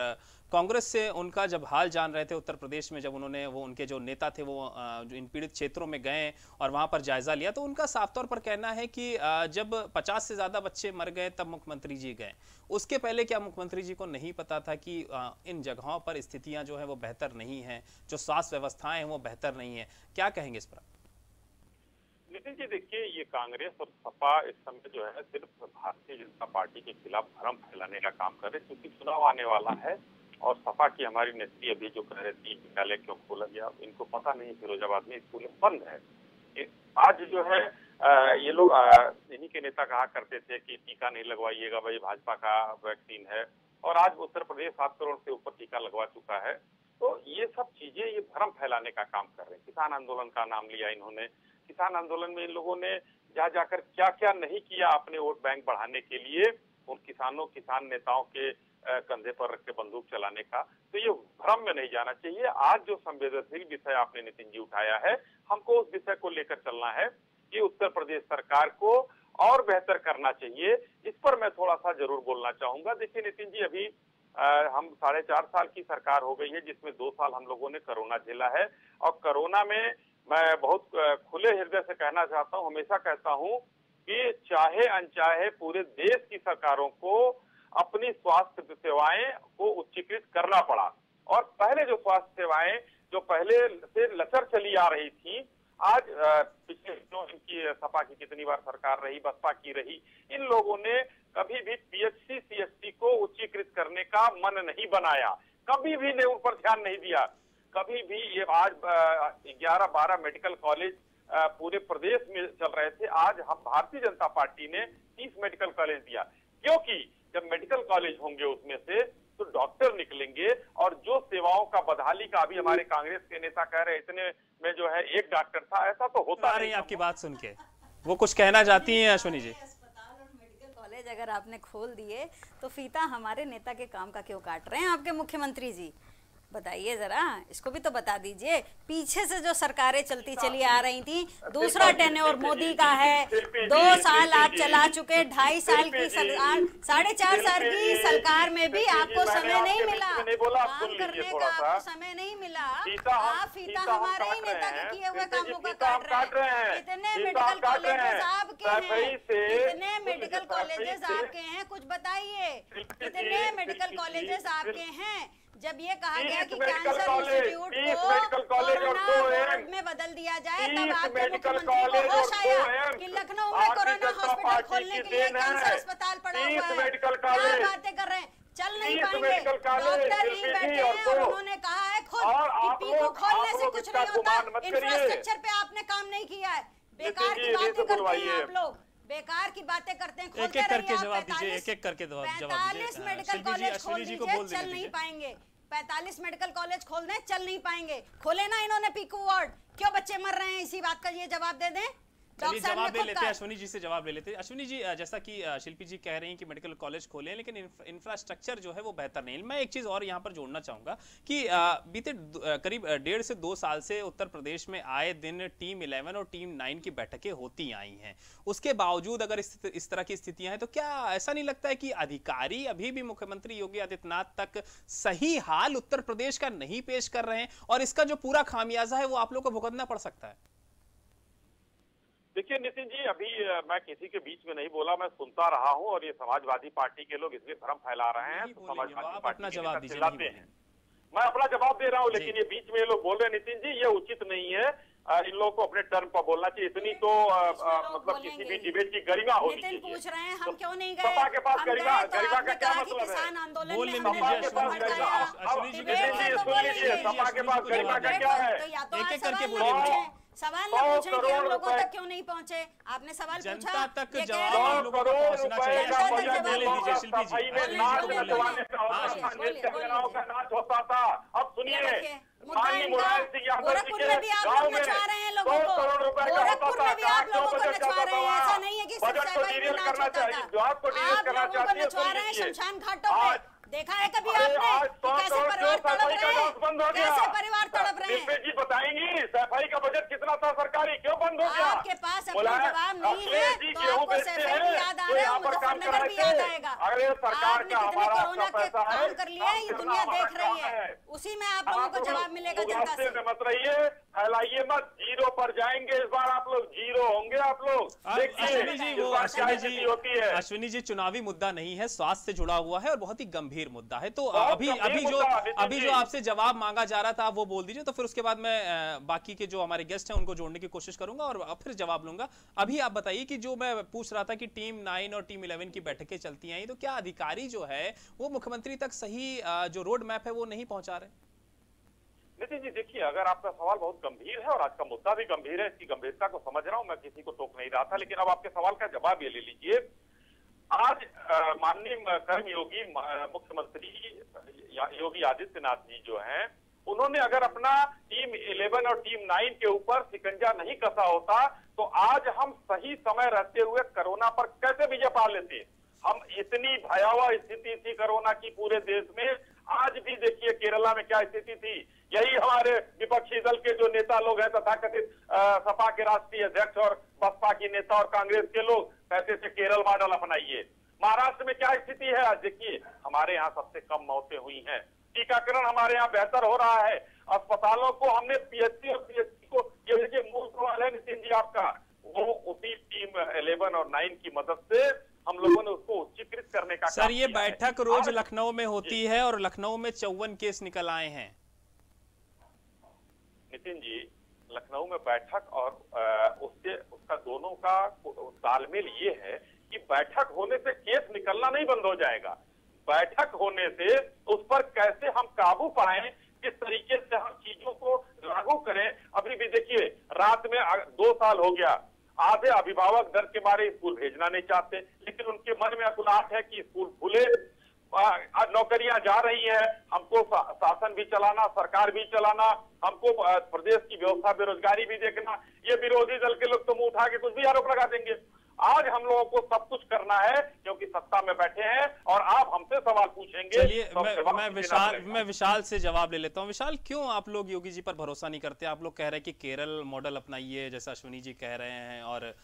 कांग्रेस से उनका जब हाल जान रहे थे उत्तर प्रदेश में, जब उन्होंने वो उनके जो नेता थे वो जो इन पीड़ित क्षेत्रों में गए और वहाँ पर जायजा लिया, तो उनका साफ तौर पर कहना है कि जब 50 से ज़्यादा बच्चे मर गए तब मुख्यमंत्री जी गए, उसके पहले क्या मुख्यमंत्री जी को नहीं पता था कि इन जगहों पर स्थितियाँ जो हैं वो बेहतर नहीं हैं, जो स्वास्थ्य व्यवस्थाएँ हैं वो बेहतर नहीं है? क्या कहेंगे इस पर? नितिन जी, देखिए ये कांग्रेस और सपा इस समय जो है सिर्फ भारतीय जनता पार्टी के खिलाफ भ्रम फैलाने का काम कर रहे हैं क्योंकि चुनाव आने वाला है और सपा की हमारी नेत्री अभी जो कह रही थी विद्यालय क्यों खोला गया, इनको पता नहीं फिरोजाबाद में स्कूल बंद है। आज जो है ये लोग इन्हीं के नेता कहा करते थे कि टीका नहीं लगवाइएगा भाई, भाजपा का वैक्सीन है, और आज उत्तर प्रदेश 7 करोड़ से ऊपर टीका लगवा चुका है। तो ये सब चीजें ये भ्रम फैलाने का काम कर रहे हैं। किसान आंदोलन का नाम लिया इन्होंने, किसान आंदोलन में इन लोगों ने जहाँ जाकर क्या क्या नहीं किया अपने वोट बैंक बढ़ाने के लिए, उन किसान नेताओं के कंधे पर रख के बंदूक चलाने का, तो ये भ्रम में नहीं जाना चाहिए। आज जो संवेदनशील विषय आपने नितिन जी उठाया है, हमको उस विषय को लेकर चलना है कि उत्तर प्रदेश सरकार को और बेहतर करना चाहिए। इस पर मैं थोड़ा सा जरूर बोलना चाहूंगा। देखिए नितिन जी, अभी हम 4.5 साल की सरकार हो गई है जिसमें 2 साल हम लोगों ने कोरोना झेला है, और कोरोना में मैं बहुत खुले हृदय से कहना चाहता हूँ, हमेशा कहता हूँ कि चाहे अनचाहे पूरे देश की सरकारों को अपनी स्वास्थ्य सेवाएं को उच्चीकृत करना पड़ा, और पहले जो स्वास्थ्य सेवाएं जो पहले से लचर चली आ रही थी, आज पिछले जो इनकी सपा की कितनी बार सरकार रही, बसपा की रही, इन लोगों ने कभी भी पीएचसी सीएचसी को उच्चीकृत करने का मन नहीं बनाया, कभी भी ने उन पर ध्यान नहीं दिया, कभी भी। ये आज 11-12 मेडिकल कॉलेज पूरे प्रदेश में चल रहे थे, आज हम भारतीय जनता पार्टी ने 30 मेडिकल कॉलेज दिया, क्योंकि जब मेडिकल कॉलेज होंगे उसमें से तो डॉक्टर निकलेंगे, और जो सेवाओं का बदहाली का अभी हमारे कांग्रेस के नेता कह रहे इतने में जो है एक डॉक्टर था, ऐसा तो होता नहीं। आपकी बात सुन के वो कुछ कहना चाहती है अश्विनी जी? अस्पताल और मेडिकल कॉलेज अगर आपने खोल दिए तो फीता हमारे नेता के काम का क्यों काट रहे हैं आपके मुख्यमंत्री जी? बताइए जरा, इसको भी तो बता दीजिए। पीछे से जो सरकारें चलती चली आ रही थी, दूसरा टेन्योर मोदी का है, 2 साल आप चला चुके, 2.5 साल की सरकार, 4.5 साल की सरकार में भी आपको समय नहीं मिला काम करने का, आपको समय नहीं मिला, आप फीता हमारे ही नेता के किए हुए कामों का काट रहे हैं। इतने मेडिकल कॉलेजेस आपके हैं, इतने मेडिकल कॉलेजेस आपके हैं, कुछ बताइए, इतने मेडिकल कॉलेजेस आपके हैं। जब ये कहा गया कि कैंसर इंस्टीट्यूट को कोरोना वार्ड में बदल दिया जाए, तब आपके मुख्यमंत्री को होश आया कि लखनऊ में कोरोना हॉस्पिटल खोलने के लिए कैंसर अस्पताल पड़ा हुआ है। क्या बातें कर रहे हैं, चल नहीं पाएंगे, डॉक्टर ही बैठे हैं, और उन्होंने कहा है खुद कि पीको खोलने से कुछ नहीं होता, इंफ्रास्ट्रक्चर पे आपने काम नहीं किया है। बेकार की बातें करते हैं आप लोग, बेकार की बातें करते हैं। एक एक करके जवाब दीजिए, एक एक करके जवाब दीजिए। 45 मेडिकल कॉलेज खोल दीजिए, चल नहीं पाएंगे। 45 मेडिकल कॉलेज खोल दें, चल नहीं पाएंगे। खोले ना इन्होंने पीकू वार्ड, क्यों बच्चे मर रहे हैं, इसी बात का ये जवाब दे दें। जवाब ले लेते हैं अश्विनी जी से, जवाब ले लेते हैं। अश्विनी जी, जैसा कि शिल्पी जी कह रही हैं कि मेडिकल कॉलेज खोले लेकिन इंफ्रास्ट्रक्चर जो है वो बेहतर नहीं। मैं एक चीज़ और यहाँ पर जोड़ना चाहूँगा कि बीते करीब 1.5 से 2 साल से उत्तर प्रदेश में आए दिन टीम 11 और टीम 9 की बैठकें होती आई हैं, उसके बावजूद अगर इस तरह की स्थितियाँ हैं तो क्या ऐसा नहीं लगता है कि अधिकारी अभी भी मुख्यमंत्री योगी आदित्यनाथ तक सही हाल उत्तर प्रदेश का नहीं पेश कर रहे हैं और इसका जो पूरा खामियाजा है वो आप लोग को भुगतना पड़ सकता है? देखिए नितिन जी, अभी मैं किसी के बीच में नहीं बोला, मैं सुनता रहा हूं, और ये समाजवादी पार्टी के लोग इसलिए भ्रम फैला रहे हैं, तो समाजवादी पार्टी के चिल्लाते हैं। मैं अपना जवाब दे रहा हूं, लेकिन ये बीच में ये लोग बोल रहे हैं। नितिन जी, ये उचित नहीं है, इन लोगों को अपने टर्म पर बोलना चाहिए। इतनी तो मतलब किसी भी डिबेट की गरिमा होनी चाहिए। पूछ रहे हैं हम क्यों नहीं गए, सपा के पास गरिमा का क्या मतलब है, सपा के पास गरिमा का क्या है? सवाल ना पूछें कि हम लोगों तक क्यों नहीं पहुंचे, आपने सवाल पूछा, तक जवाब गोरखपुर में भी आप लोग बचा रहे हैं लोगों को, गोरखपुर में भी आप लोगों को बचा रहे हैं। ऐसा नहीं है कि आप लोगों को बचा रहे हैं शमशान घाटों में। देखा है कभी आपने कैसे परिवार तड़प रहे हैं, कैसे परिवार तड़प दिव्य जी बताएंगी सफाई का बजट कितना था सरकारी, क्यों बंद हो गया? आपके पास जवाब नहीं है तो आपको सैफई याद आ रहा है, मुजफ्फरनगर भी याद आएगा। अरे सरकार का हमारा कोरोना के काम कर लिया है, ये दुनिया देख रही है, उसी में आप लोगों को जवाब मिलेगा। जनता से मत रहिए, फैलाइए मत, जीरो पर जाएंगे इस बार, आप लोग जीरो होंगे आप लोग। अश्विनी जी, चुनावी मुद्दा नहीं है, स्वास्थ्य से जुड़ा हुआ है और बहुत ही गंभीर मुद्दा है। तो अभी जो आपसे जवाब मांगा जा रहा था वो बोल दीजिए, तो फिर उसके बाद मैं बाकी के जो हमारे गेस्ट हैं उनको जोड़ने की कोशिश करूंगा और फिर जवाब लूंगा। अभी आप बताइए कि जो मैं पूछ रहा था कि टीम 9 और टीम 11 की बैठकें चलती आई, तो क्या अधिकारी जो है वो मुख्यमंत्री तक सही जो रोड मैप है वो नहीं पहुंचा रहे? नितिन जी देखिए, अगर आपका सवाल बहुत गंभीर है और आज का मुद्दा भी गंभीर है, इसकी गंभीरता को समझ रहा हूं, मैं किसी को टोक नहीं रहा था, लेकिन अब आपके सवाल का जवाब ये ले लीजिए। आज माननीय कर्मयोगी मुख्यमंत्री योगी आदित्यनाथ जी जो हैं, उन्होंने अगर अपना टीम 11 और टीम 9 के ऊपर शिकंजा नहीं कसा होता तो आज हम सही समय रहते हुए कोरोना पर कैसे विजय पा लेते। हम इतनी भयावह स्थिति थी कोरोना की पूरे देश में, आज भी देखिए केरला में क्या स्थिति थी। यही हमारे विपक्षी दल के जो नेता लोग हैं, तथाकथित सपा के राष्ट्रीय अध्यक्ष और बसपा की नेता और कांग्रेस के लोग पैसे से केरल मॉडल अपनाइए। महाराष्ट्र में क्या स्थिति है आज देखिए, हमारे यहाँ सबसे कम मौतें हुई हैं, टीकाकरण हमारे यहाँ बेहतर हो रहा है, अस्पतालों को हमने पीएचसी और पीएचसी को, ये देखिए मूल सवाल है नितिन जी आपका, वो उसी टीम 11 और 9 की मदद से हम लोगों ने उसको उच्चीकृत करने का। सर ये बैठक रोज लखनऊ में होती है और लखनऊ में 54 केस निकल आए हैं। नितिन जी लखनऊ में बैठक और उसका दोनों का तालमेल ये है कि बैठक होने से केस निकलना नहीं बंद हो जाएगा, बैठक होने से उस पर कैसे हम काबू पाएं, किस तरीके से हम चीजों को लागू करें। अभी भी देखिए रात में 2 साल हो गया, आधे अभिभावक डर के मारे स्कूल भेजना नहीं चाहते, लेकिन उनके मन में अकुलाहट है कि स्कूल खुले, नौकरियां जा रही हैं, हमको शासन भी चलाना, सरकार भी चलाना, हमको प्रदेश की व्यवस्था बेरोजगारी भी देखना। ये विरोधी दल के लोग तो मुंह उठा के कुछ भी आरोप लगा देंगे। आज हम लोगों को सब कुछ करना है क्योंकि सत्ता में बैठे हैं और आप हमसे सवाल पूछेंगे। मैं विशाल से जवाब ले लेता हूं। विशाल, क्यों आप लोग योगी जी पर भरोसा नहीं करते? आप लोग कह रहे हैं कि केरल मॉडल अपनाइए जैसा अश्विनी जी कह रहे हैं, और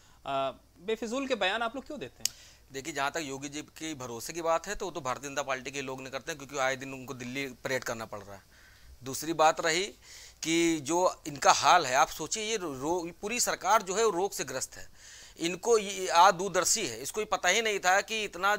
बेफिजूल के बयान आप लोग क्यों देते हैं? देखिए जहाँ तक योगी जी की भरोसे की बात है तो वो तो भारतीय जनता पार्टी के लोग नहीं करते हैं, क्योंकि आए दिन उनको दिल्ली परेड करना पड़ रहा है। दूसरी बात रही कि जो इनका हाल है, आप सोचिए ये पूरी सरकार जो है वो रोग से ग्रस्त है। इनको ये दूरदर्शी है, इसको ये पता ही नहीं था कि इतना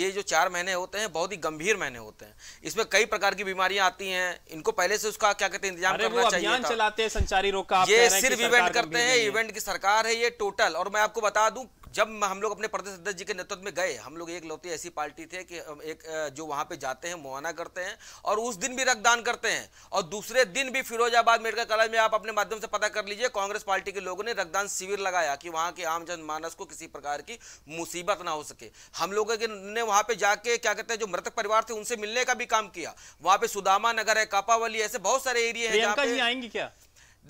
ये जो 4 महीने होते हैं बहुत ही गंभीर महीने होते हैं, इसमें कई प्रकार की बीमारियां आती हैं। इनको पहले से उसका क्या कहते हैं इंतजाम करना चाहिए था। चलाते हैं संचारी रोग का, ये सिर्फ इवेंट करते हैं, इवेंट की सरकार है ये टोटल। और मैं आपको बता दूं, जब हम लोग अपने प्रदेश अध्यक्ष जी के नेतृत्व में गए, हम लोग एक लौती ऐसी पार्टी थे कि एक जो वहाँ पे जाते हैं मुआयना करते हैं और उस दिन भी रक्तदान करते हैं और दूसरे दिन भी फिरोजाबाद मेडिकल कॉलेज में, आप अपने माध्यम से पता कर लीजिए, कांग्रेस पार्टी के लोगों ने रक्तदान शिविर लगाया कि वहाँ के आम जनमानस को किसी प्रकार की मुसीबत ना हो सके। हम लोगों ने वहाँ पे जाके क्या कहते हैं जो मृतक परिवार थे उनसे मिलने का भी काम किया। वहाँ पे सुदामा नगर है, कापावली, ऐसे बहुत सारे एरिया है। प्रियंका जी आएंगी क्या?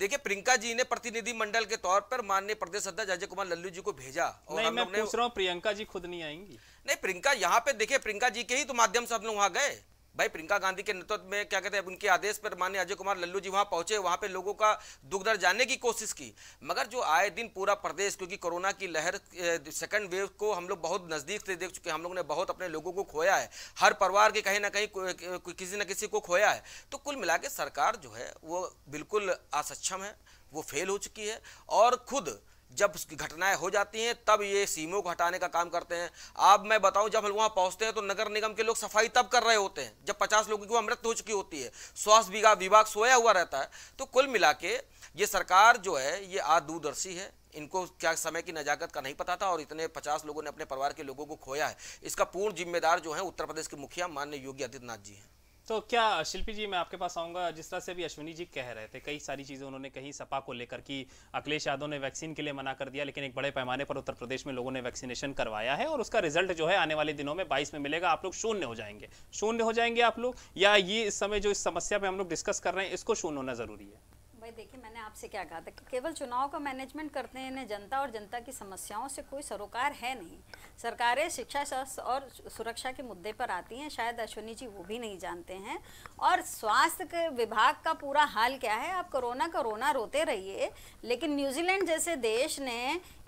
देखिए प्रियंका जी ने प्रतिनिधि मंडल के तौर पर माननीय प्रदेश अध्यक्ष अजय कुमार लल्लू जी को भेजा और नहीं, मैं पूछ रहा हूं प्रियंका जी खुद नहीं आएंगी? नहीं, प्रियंका यहाँ पे देखिए प्रियंका जी के ही तो माध्यम से हम लोग वहाँ गए भाई। प्रियंका गांधी के नेतृत्व में क्या कहते हैं उनके आदेश पर माननीय अजय कुमार लल्लू जी वहां पहुंचे, वहां पे लोगों का दुख दर्द जानने की कोशिश की, मगर जो आए दिन पूरा प्रदेश, क्योंकि कोरोना की लहर सेकंड वेव को हम लोग बहुत नजदीक से देख चुके हैं, हम लोग ने बहुत अपने लोगों को खोया है, हर परिवार के कहीं ना कहीं किसी न किसी को खोया है। तो कुल मिला के सरकार जो है वो बिल्कुल असक्षम है, वो फेल हो चुकी है। और खुद जब घटनाएं हो जाती हैं तब ये सीमों को हटाने का काम करते हैं। आप मैं बताऊं, जब हम वहाँ पहुँचते हैं तो नगर निगम के लोग सफाई तब कर रहे होते हैं जब 50 लोगों की मृत्यु हो चुकी होती है, स्वास्थ्य विभाग सोया हुआ रहता है। तो कुल मिला के ये सरकार जो है ये दूरदर्शी है, इनको क्या समय की नजाकत का नहीं पता था और इतने 50 लोगों ने अपने परिवार के लोगों को खोया है। इसका पूर्ण जिम्मेदार जो है उत्तर प्रदेश के मुखिया माननीय योगी आदित्यनाथ जी हैं। तो क्या शिल्पी जी मैं आपके पास आऊंगा, जिस तरह से भी अश्विनी जी कह रहे थे कई सारी चीज़ें उन्होंने कही सपा को लेकर कि अखिलेश यादव ने वैक्सीन के लिए मना कर दिया, लेकिन एक बड़े पैमाने पर उत्तर प्रदेश में लोगों ने वैक्सीनेशन करवाया है और उसका रिजल्ट जो है आने वाले दिनों में 22 में मिलेगा। आप लोग शून्य हो जाएंगे आप लोग, या ये इस समय जो इस समस्या पर हम लोग डिस्कस कर रहे हैं इसको शून्य होना जरूरी है? भाई देखिए मैंने आपसे क्या कहा था कि केवल चुनाव का मैनेजमेंट करते हैं जनता और जनता की समस्याओं से कोई सरोकार है नहीं। सरकारें शिक्षा स्वास्थ्य और सुरक्षा के मुद्दे पर आती हैं, शायद अश्विनी जी वो भी नहीं जानते हैं। और स्वास्थ्य के विभाग का पूरा हाल क्या है, आप कोरोना कोरोना रोते रहिए, लेकिन न्यूजीलैंड जैसे देश ने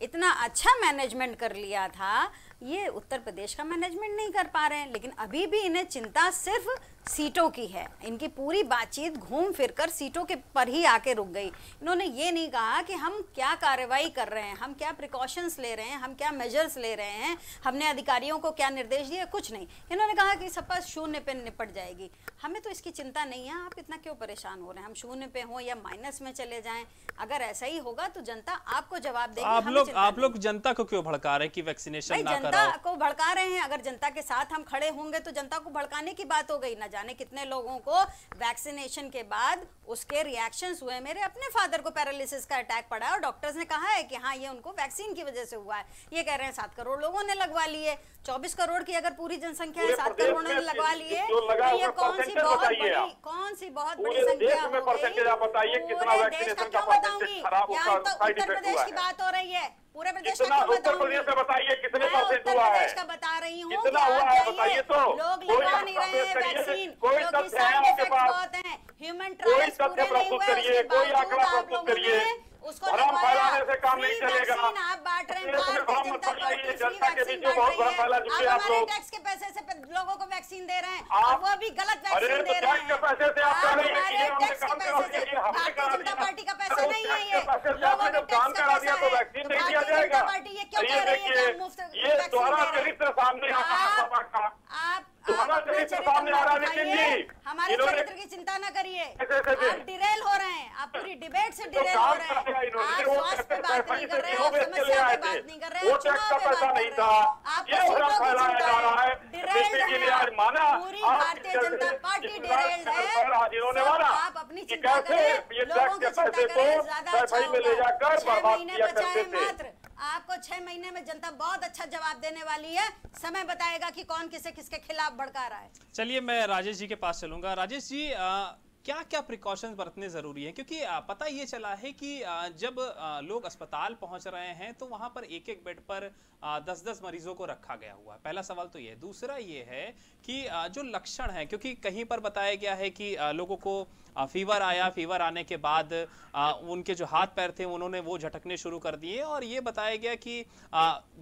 इतना अच्छा मैनेजमेंट कर लिया था, ये उत्तर प्रदेश का मैनेजमेंट नहीं कर पा रहे हैं। लेकिन अभी भी इन्हें चिंता सिर्फ सीटों की है, इनकी पूरी बातचीत घूम फिरकर सीटों के पर ही आके रुक गई। इन्होंने ये नहीं कहा कि हम क्या कार्रवाई कर रहे हैं, हम क्या प्रिकॉशंस ले रहे हैं, हम क्या मेजर्स ले रहे हैं, हमने अधिकारियों को क्या निर्देश दिए, कुछ नहीं। इन्होंने कहा कि सपा शून्य पे निपट जाएगी, हमें तो इसकी चिंता नहीं है, आप इतना क्यों परेशान हो रहे हैं, हम शून्य पे हों या माइनस में चले जाएं, अगर ऐसा ही होगा तो जनता आपको जवाब देगी। आप लोग जनता को क्यों भड़का रहे हैं कि वैक्सीनेशन ना करो? जनता को भड़का रहे हैं, अगर जनता के साथ हम खड़े होंगे तो जनता को भड़काने की बात हो गई। ना जाने कितने लोगों को वैक्सीनेशन के बाद उसके रिएक्शंस हुए। मेरे अपने फादर को पैरालिसिस का अटैक पड़ा है और डॉक्टर्स ने कहा है कि हाँ ये उनको वैक्सीन की वजह से हुआ है, ये कह रहे हैं 7 करोड़ लोगों ने लगवा लिए। 24 करोड़ की अगर पूरी जनसंख्या है, 7 करोड़ ने लगवा लिए, ये कौन सी बहुत बड़ी संख्या हो गई? पूरे देश का क्यों बताऊंगी, यहाँ तो उत्तर प्रदेश की बात हो रही है, पूरे प्रदेश का बताइए कितने परसेंट हुआ है, इसका बता रही हूँ बताइए। तो लोग लगवा नहीं रहे हैं वैक्सीन, लोग साइड इफेक्ट बहुत हैं, ह्यूमन ट्रायल्स पूरे नहीं हुए, कोई आंकड़ा प्रस्तुत करिए, उसको फैलाने से काम नहीं चलेगा। आप बांट रहे हैं टैक्स के पैसे से लोगों को वैक्सीन दे रहे हैं, आप वो भी गलत वैक्सीन दे रहे हैं। टैक्स के पैसे से, भारतीय जनता पार्टी का पैसा नहीं है ये, लोगों ने काम करा दिया तो वैक्सीन नहीं दिया जाएगा। ये दोहरा चरित्र सामने आ रहा, हमारे चरित्र की चिंता न करिए, आप डिरेल हो रहे हैं, आप पूरी डिबेट से डिरेल हो रहे हैं। आप स्वास्थ्य पे बात नहीं कर रहे हैं, आप समस्या पे बात नहीं कर रहे हैं, चुनाव पे बात नहीं कर रहे हैं, आप पूरी भारतीय जनता पार्टी डिरेल्ड है। आप अपनी चिंता करें, लोगों की चिंता करें, ज्यादा अच्छा होगा। 6 महीने बचाए मात्र, आपको 6 महीने में जनता बहुत अच्छा जवाब देने वाली है, समय बताएगा कि कौन किसे किसके खिलाफ भड़का रहा है। चलिए मैं राजेश जी के पास चलूंगा। राजेश जी क्या क्या प्रिकॉशंस बरतने ज़रूरी हैं, क्योंकि पता ये चला है कि जब लोग अस्पताल पहुंच रहे हैं तो वहां पर एक एक बेड पर 10-10 मरीजों को रखा गया हुआ है। पहला सवाल तो ये है। दूसरा ये है कि जो लक्षण हैं, क्योंकि कहीं पर बताया गया है कि लोगों को फीवर आया, फीवर आने के बाद उनके जो हाथ पैर थे उन्होंने वो झटकने शुरू कर दिए, और ये बताया गया कि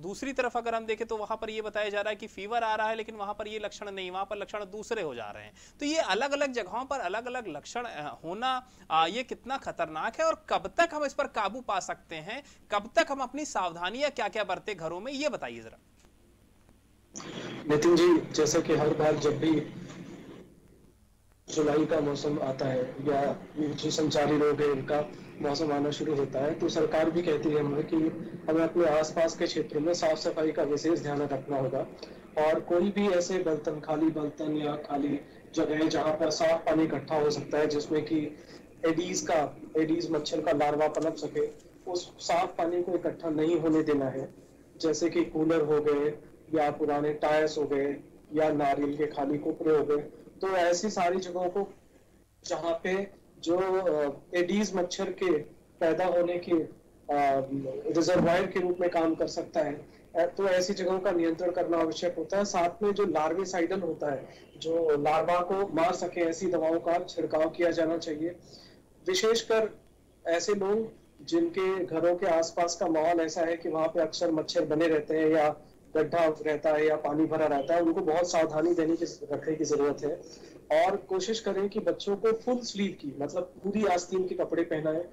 दूसरी तरफ अगर हम देखें तो वहाँ पर ये बताया जा रहा है कि फीवर आ रहा है लेकिन वहाँ पर ये लक्षण नहीं, वहाँ पर लक्षण दूसरे हो जा रहे हैं। तो ये अलग अलग जगहों पर अलग अलग लक्षण होना ये कितना खतरनाक है, और कब तक हम इस पर काबू पा सकते हैं, कब तक हम अपनी सावधानियाँ क्या क्या बरतें घरों में, ये बताइए जरा। नितिन जी, जैसा कि हर बार जब भी जुलाई का मौसम आता है या जो संचारी रोग है इनका मौसम आना शुरू होता है, तो सरकार भी कहती है हमें कि हमें अपने आसपास के क्षेत्र में साफ सफाई का विशेष ध्यान रखना होगा, और कोई भी ऐसे बर्तन, खाली बर्तन या खाली जगह जहाँ पर साफ पानी इकट्ठा हो सकता है जिसमें कि एडीज मच्छर का लार्वा पनप सके, उस साफ पानी को इकट्ठा नहीं होने देना है। जैसे कि कूलर हो गए या पुराने टायर्स हो गए या नारियल के खाली कोपरे हो गए, तो ऐसी सारी जगहों को जहाँ पे जो एडीज मच्छर के पैदा होने के रिजर्वायर के रूप में काम कर सकता है, तो ऐसी जगहों का नियंत्रण करना आवश्यक होता है। साथ में जो लार्विसाइडल होता है, जो लार्वा को मार सके, ऐसी दवाओं का छिड़काव किया जाना चाहिए। विशेषकर ऐसे लोग जिनके घरों के आसपास का माहौल ऐसा है कि वहाँ पे अक्सर मच्छर बने रहते हैं या गड्ढा रहता है या पानी भरा रहता है, उनको बहुत सावधानी रखने की जरूरत है। और कोशिश करें कि बच्चों को फुल स्लीव की, मतलब पूरी आस्तीन के कपड़े पहनाएं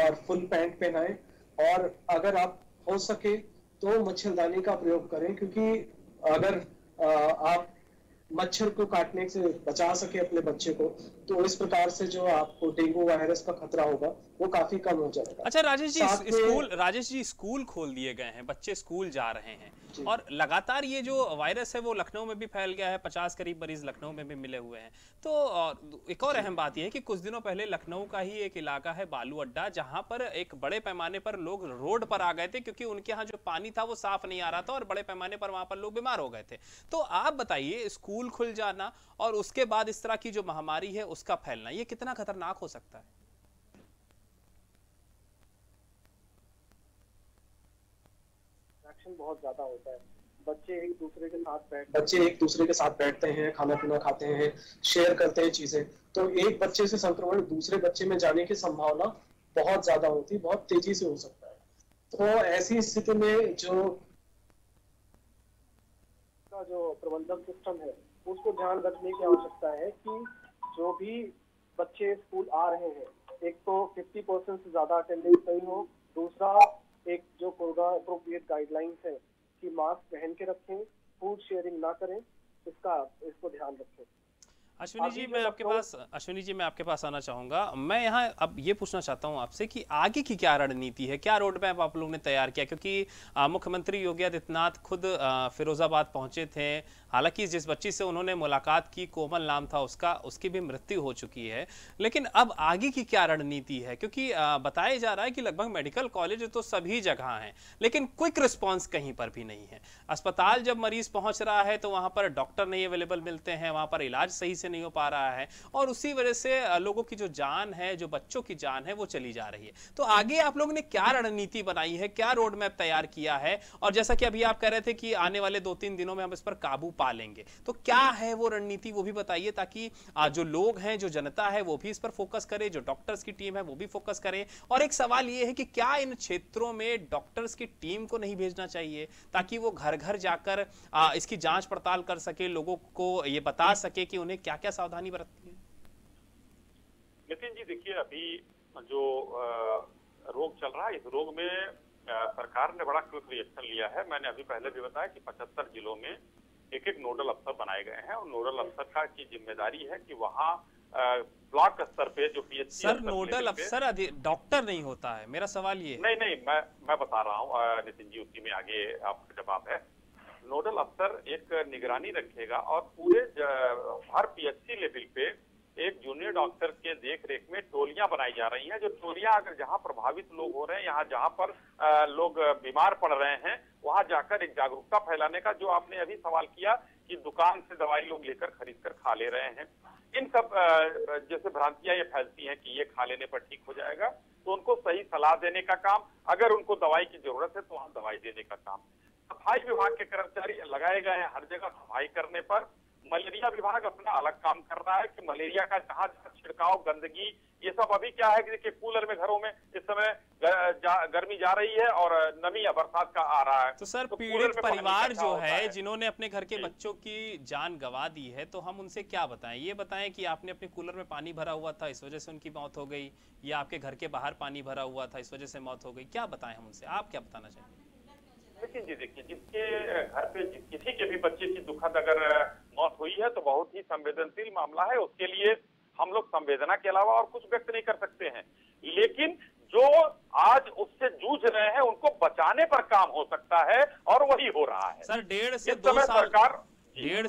और फुल पैंट पहनाएं, और अगर आप हो सके तो मच्छरदानी का प्रयोग करें, क्योंकि अगर आप मच्छर को काटने से बचा सके अपने बच्चे को, तो इस प्रकार से जो आपको डेंगू वायरस का खतरा होगा वो काफी कम हो जाएगा। अच्छा राजेश जी स्कूल खोल दिए गए हैं, बच्चे स्कूल जा रहे हैं, और लगातार ये जो वायरस है वो लखनऊ में भी फैल गया है, 50 करीब मरीज लखनऊ में भी मिले हुए हैं। तो एक और अहम बात यह है कि कुछ दिनों पहले लखनऊ का ही एक इलाका है बालू अड्डा, जहाँ पर एक बड़े पैमाने पर लोग रोड पर आ गए थे क्योंकि उनके यहाँ जो पानी था वो साफ नहीं आ रहा था, और बड़े पैमाने पर वहाँ पर लोग बीमार हो गए थे। तो आप बताइए, स्कूल खुल जाना और उसके बाद इस तरह की जो महामारी है उसका फैलना, ये कितना खतरनाक हो सकता है? इंटरेक्शन बहुत ज्यादा होता है। बच्चे एक दूसरे के साथ बैठते हैं, खाना पीना खाते हैं, शेयर करते हैं चीजें, तो एक बच्चे से संक्रमण दूसरे बच्चे में जाने की संभावना बहुत ज्यादा होती है, बहुत तेजी से हो सकता है। तो ऐसी स्थिति में जो प्रबंधन सिस्टम है उसको ध्यान रखने की आवश्यकता है कि जो भी बच्चे स्कूल आ रहे हैं, एक तो 50% से ज्यादा अटेंडेंस सही हो, दूसरा एक जो कोरोना एप्रोप्रिएट गाइडलाइंस है कि मास्क पहन के रखें, फूड शेयरिंग ना करें, इसको ध्यान रखें। अश्विनी जी मैं आपके पास आना चाहूँगा। मैं यहाँ अब ये पूछना चाहता हूँ आपसे कि आगे की क्या रणनीति है, क्या रोड मैप आप लोगों ने तैयार किया, क्योंकि मुख्यमंत्री योगी आदित्यनाथ खुद फिरोजाबाद पहुँचे थे। हालांकि जिस बच्ची से उन्होंने मुलाकात की, कोमल नाम था उसका, उसकी भी मृत्यु हो चुकी है, लेकिन अब आगे की क्या रणनीति है, क्योंकि बताया जा रहा है कि लगभग मेडिकल कॉलेज तो सभी जगह हैं लेकिन क्विक रिस्पॉन्स कहीं पर भी नहीं है। अस्पताल जब मरीज पहुँच रहा है तो वहाँ पर डॉक्टर नहीं अवेलेबल मिलते हैं, वहाँ पर इलाज सही से नहीं हो पा रहा है, और उसी वजह से लोगों की जो जान है, जो बच्चों की जान है, वो चली जा रही है। तो आगे आप लोगों ने क्या रणनीति बनाई है, क्या रोड मैप तैयार किया है, और जैसा कि अभी आप कह रहे थे कि आने वाले 2-3 दिनों में हम इस पर काबू पा लेंगे, तो क्या है वो रणनीति, वो भी बताइए, ताकि जो लोग हैं, जो जनता है, वो भी इस पर फोकस करे, जो डॉक्टर्स की टीम है वो भी फोकस करे। और एक सवाल ये है कि क्या इन क्षेत्रों में डॉक्टर्स की टीम को नहीं भेजना चाहिए ताकि वो घर घर जाकर इसकी जांच पड़ताल कर सके, लोगों को ये बता सके कि उन्हें क्या क्या सावधानी बरतनी है? नितिन जी देखिए, अभी जो रोग चल रहा है, इस रोग में सरकार ने बड़ा क्विक रिएक्शन लिया है। मैंने अभी पहले भी बताया कि 75 जिलों में एक नोडल अफसर बनाए गए हैं, और नोडल अफसर का की जिम्मेदारी है कि वहाँ ब्लॉक स्तर पे जो पीएचसी सर नोडल अफसर डॉक्टर नहीं होता है, मेरा सवाल ये। नहीं, मैं बता रहा हूँ नितिन जी, उसी में आगे आपका जवाब है। नोडल अफसर एक निगरानी रखेगा और पूरे हर पीएचसी लेवल पे एक जूनियर डॉक्टर के देखरेख में टोलियां बनाई जा रही हैं। जो टोलियां अगर जहां प्रभावित लोग हो रहे हैं, यहाँ जहां पर लोग बीमार पड़ रहे हैं, वहां जाकर एक जागरूकता फैलाने का, जो आपने अभी सवाल किया कि दुकान से दवाई लोग लेकर खरीद कर खा ले रहे हैं, इन सब जैसे भ्रांतियां ये फैलती हैं कि ये खा लेने पर ठीक हो जाएगा, तो उनको सही सलाह देने का काम, अगर उनको दवाई की जरूरत है तो वहां दवाई देने का काम। सफाई विभाग के कर्मचारी लगाए गए हैं हर जगह सफाई करने पर। मलेरिया विभाग अपना अलग काम कर रहा है कि मलेरिया का जहां छिड़काव, गंदगी, ये सब अभी क्या है कि कूलर में घरों में इस समय गर्मी जा रही है और नमी या बरसात का आ रहा है। तो सर, पीड़ित परिवार जो है, जिन्होंने अपने घर के बच्चों की जान गंवा दी है, तो हम उनसे क्या बताएं? ये बताएं कि आपने अपने कूलर में पानी भरा हुआ था, इस वजह से उनकी मौत हो गई, या आपके घर के बाहर पानी भरा हुआ था, इस वजह से मौत हो गई, क्या बताएं हम उनसे? आप क्या बताना चाहेंगे? लेकिन जी देखिए, जिसके घर पे किसी के भी बच्चे की दुखद अगर मौत हुई है तो बहुत ही संवेदनशील मामला है, उसके लिए हम लोग संवेदना के अलावा और कुछ व्यक्त नहीं कर सकते हैं। लेकिन जो आज उससे जूझ रहे हैं उनको बचाने पर काम हो सकता है, और वही हो रहा है। सर, 1.5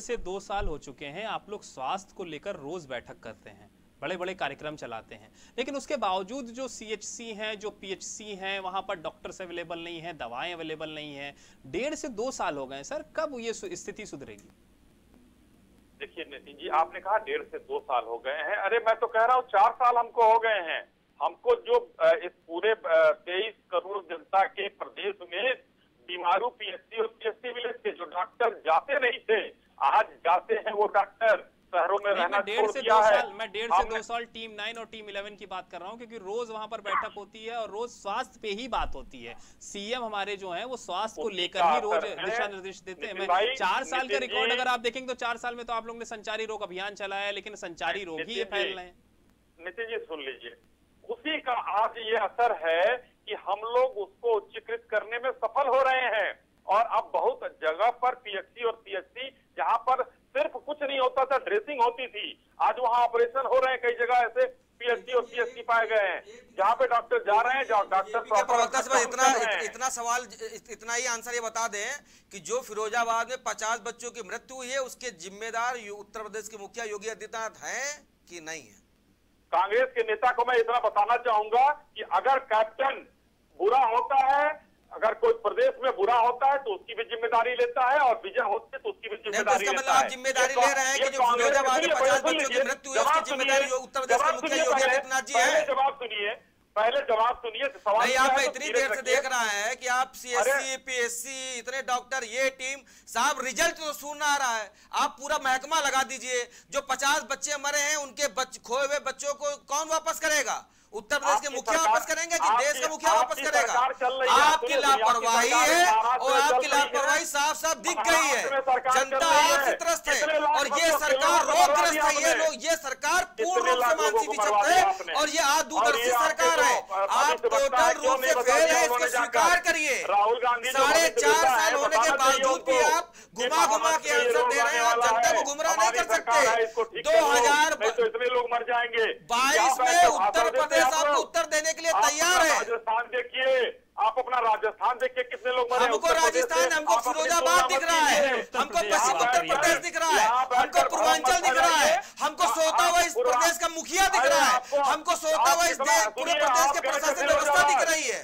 से 2 साल हो चुके हैं, आप लोग स्वास्थ्य को लेकर रोज बैठक करते हैं, बड़े बड़े कार्यक्रम चलाते हैं, लेकिन उसके बावजूद जो सीएचसी हैं, जो पीएचसी हैं, वहाँ पर डॉक्टर्स अवेलेबल नहीं हैं, दवाएं अवेलेबल नहीं हैं। 1.5 से 2 साल हो गए सर, कब ये स्थिति सुधरेगी? देखिए नितिन जी, आपने कहा 1.5 से 2 साल हो गए हैं, अरे मैं तो कह रहा हूँ 4 साल हमको हो गए हैं। हमको जो इस पूरे 23 करोड़ जनता के प्रदेश में बीमारू पीएचसी और पीएचसी विलेज के जो डॉक्टर जाते नहीं थे, आज जाते हैं वो डॉक्टर। शहरों में रहना छोड़ दिया है। मैं 1.5 से 2 साल टीम 9 और टीम 11 की बात कर रहा हूँ, क्योंकि रोज वहाँ पर बैठक होती है और रोज स्वास्थ्य पे ही बात होती है। सीएम हमारे जो हैं वो स्वास्थ्य को लेकर ही रोज दिशा निर्देश देते हैं। मैं 4 साल का रिकॉर्ड अगर आप देखेंगे तो 4 साल में तो आप लोग ने संचारी रोग अभियान चलाया, लेकिन संचारी रोग ही ये फैल रहे हैं। नितिन जी सुन लीजिए, उसी का आज ये असर है कि हम लोग उसको उच्चीकृत करने में सफल हो रहे हैं। और अब बहुत जगह पर पीएचसी और पीएचसी जहाँ पर सिर्फ कुछ नहीं होता था, ड्रेसिंग होती थी, आज वहाँ ऑपरेशन हो रहे हैं। कई जगह ऐसे पीएचसी और पीएचसी पाए गए हैं जहाँ पे डॉक्टर जा रहे हैं, डॉक्टर। इतना ही आंसर ये बता दें कि जो फिरोजाबाद में 50 बच्चों की मृत्यु हुई है, उसके जिम्मेदार उत्तर प्रदेश के मुखिया योगी आदित्यनाथ हैं कि नहीं है? कांग्रेस के नेता को मैं इतना बताना चाहूंगा कि अगर कैप्टन बुरा होता है, अगर कोई प्रदेश में बुरा होता है तो उसकी भी जिम्मेदारी लेता है, और विजय होती है तो उसकी भी जिम्मेदारी लेता है। जिम्मेदारी ले रहे हैं कि जो फिरोजाबाद में 50 बच्चों की मृत्यु हुई, उसकी जिम्मेदारी उत्तर प्रदेश के मुख्यमंत्री योगी आदित्यनाथ जी है। जवाब सुनिए, पहले जवाब सुनिए सवाल। नहीं, आप इतनी देर से देख रहा है कि आप सीएससी पीएससी इतने डॉक्टर ये टीम साहब रिजल्ट तो सुन आ रहा है। आप पूरा महकमा लगा दीजिए, जो 50 बच्चे मरे हैं उनके खोए हुए बच्चों को कौन वापस करेगा? उत्तर प्रदेश के मुखिया वापस करेंगे कि देश का मुखिया वापस करेगा? आपकी लापरवाही है और आपकी लापरवाही साफ साफ दिख गई है। जनता आपसे त्रस्त है और ये सरकार रोगग्रस्त है। ये लोग, ये सरकार पूर्ण रूप से मानसिक विचलित है और ये आज दूरदर्शी सरकार है। आप टोटल रूप से फेल है, इसको स्वीकार करिए। 4.5 साल होने के बावजूद भी आप घुमा घुमा के आंसर दे रहे हैं। आप जनता को गुमराह नहीं कर सकते। 2022 में उत्तर प्रदेश आपको उत्तर देने के लिए तैयार है। राजस्थान देखिए, आप अपना राजस्थान देखिए कितने लोग मरे। हमको राजस्थान, हमको फिरोजाबाद दिख रहा है, हमको पश्चिम उत्तर प्रदेश दिख रहा है, हमको पूर्वांचल दिख रहा है, हमको सोता हुआ इस प्रदेश का मुखिया दिख रहा है, हमको सोता हुआ इस पूरे प्रदेश के प्रशासन व्यवस्था दिख रही है।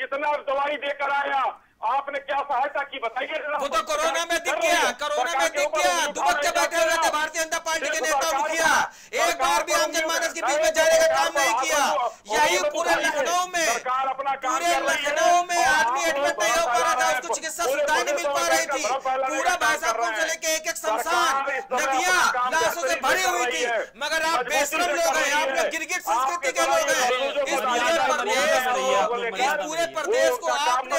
कितना दवाई देकर आया आपने, क्या सहायता की बताइए। वो तो कोरोना में दिख गया, कोरोना में दिख गया। दुबक बैठे हुए थे भारतीय जनता पार्टी के नेता मुखिया, एक बार भी आम जनमानस के बीच में जाने का काम नहीं किया। यही पूरे लखनऊ में आदमी एडमिट नहीं हो पा रहा था, उसको चिकित्सा सुविधाएं नहीं मिल पा रही थी। पूरा भाईसाहब से लेके एक एक शमशान, नदियां लाशों से भरी हुई थी। मगर आप बेशरम लोग हैं, आप लोग गिरगिट संस्कृति के लोग हैं। इस पूरे प्रदेश को आपने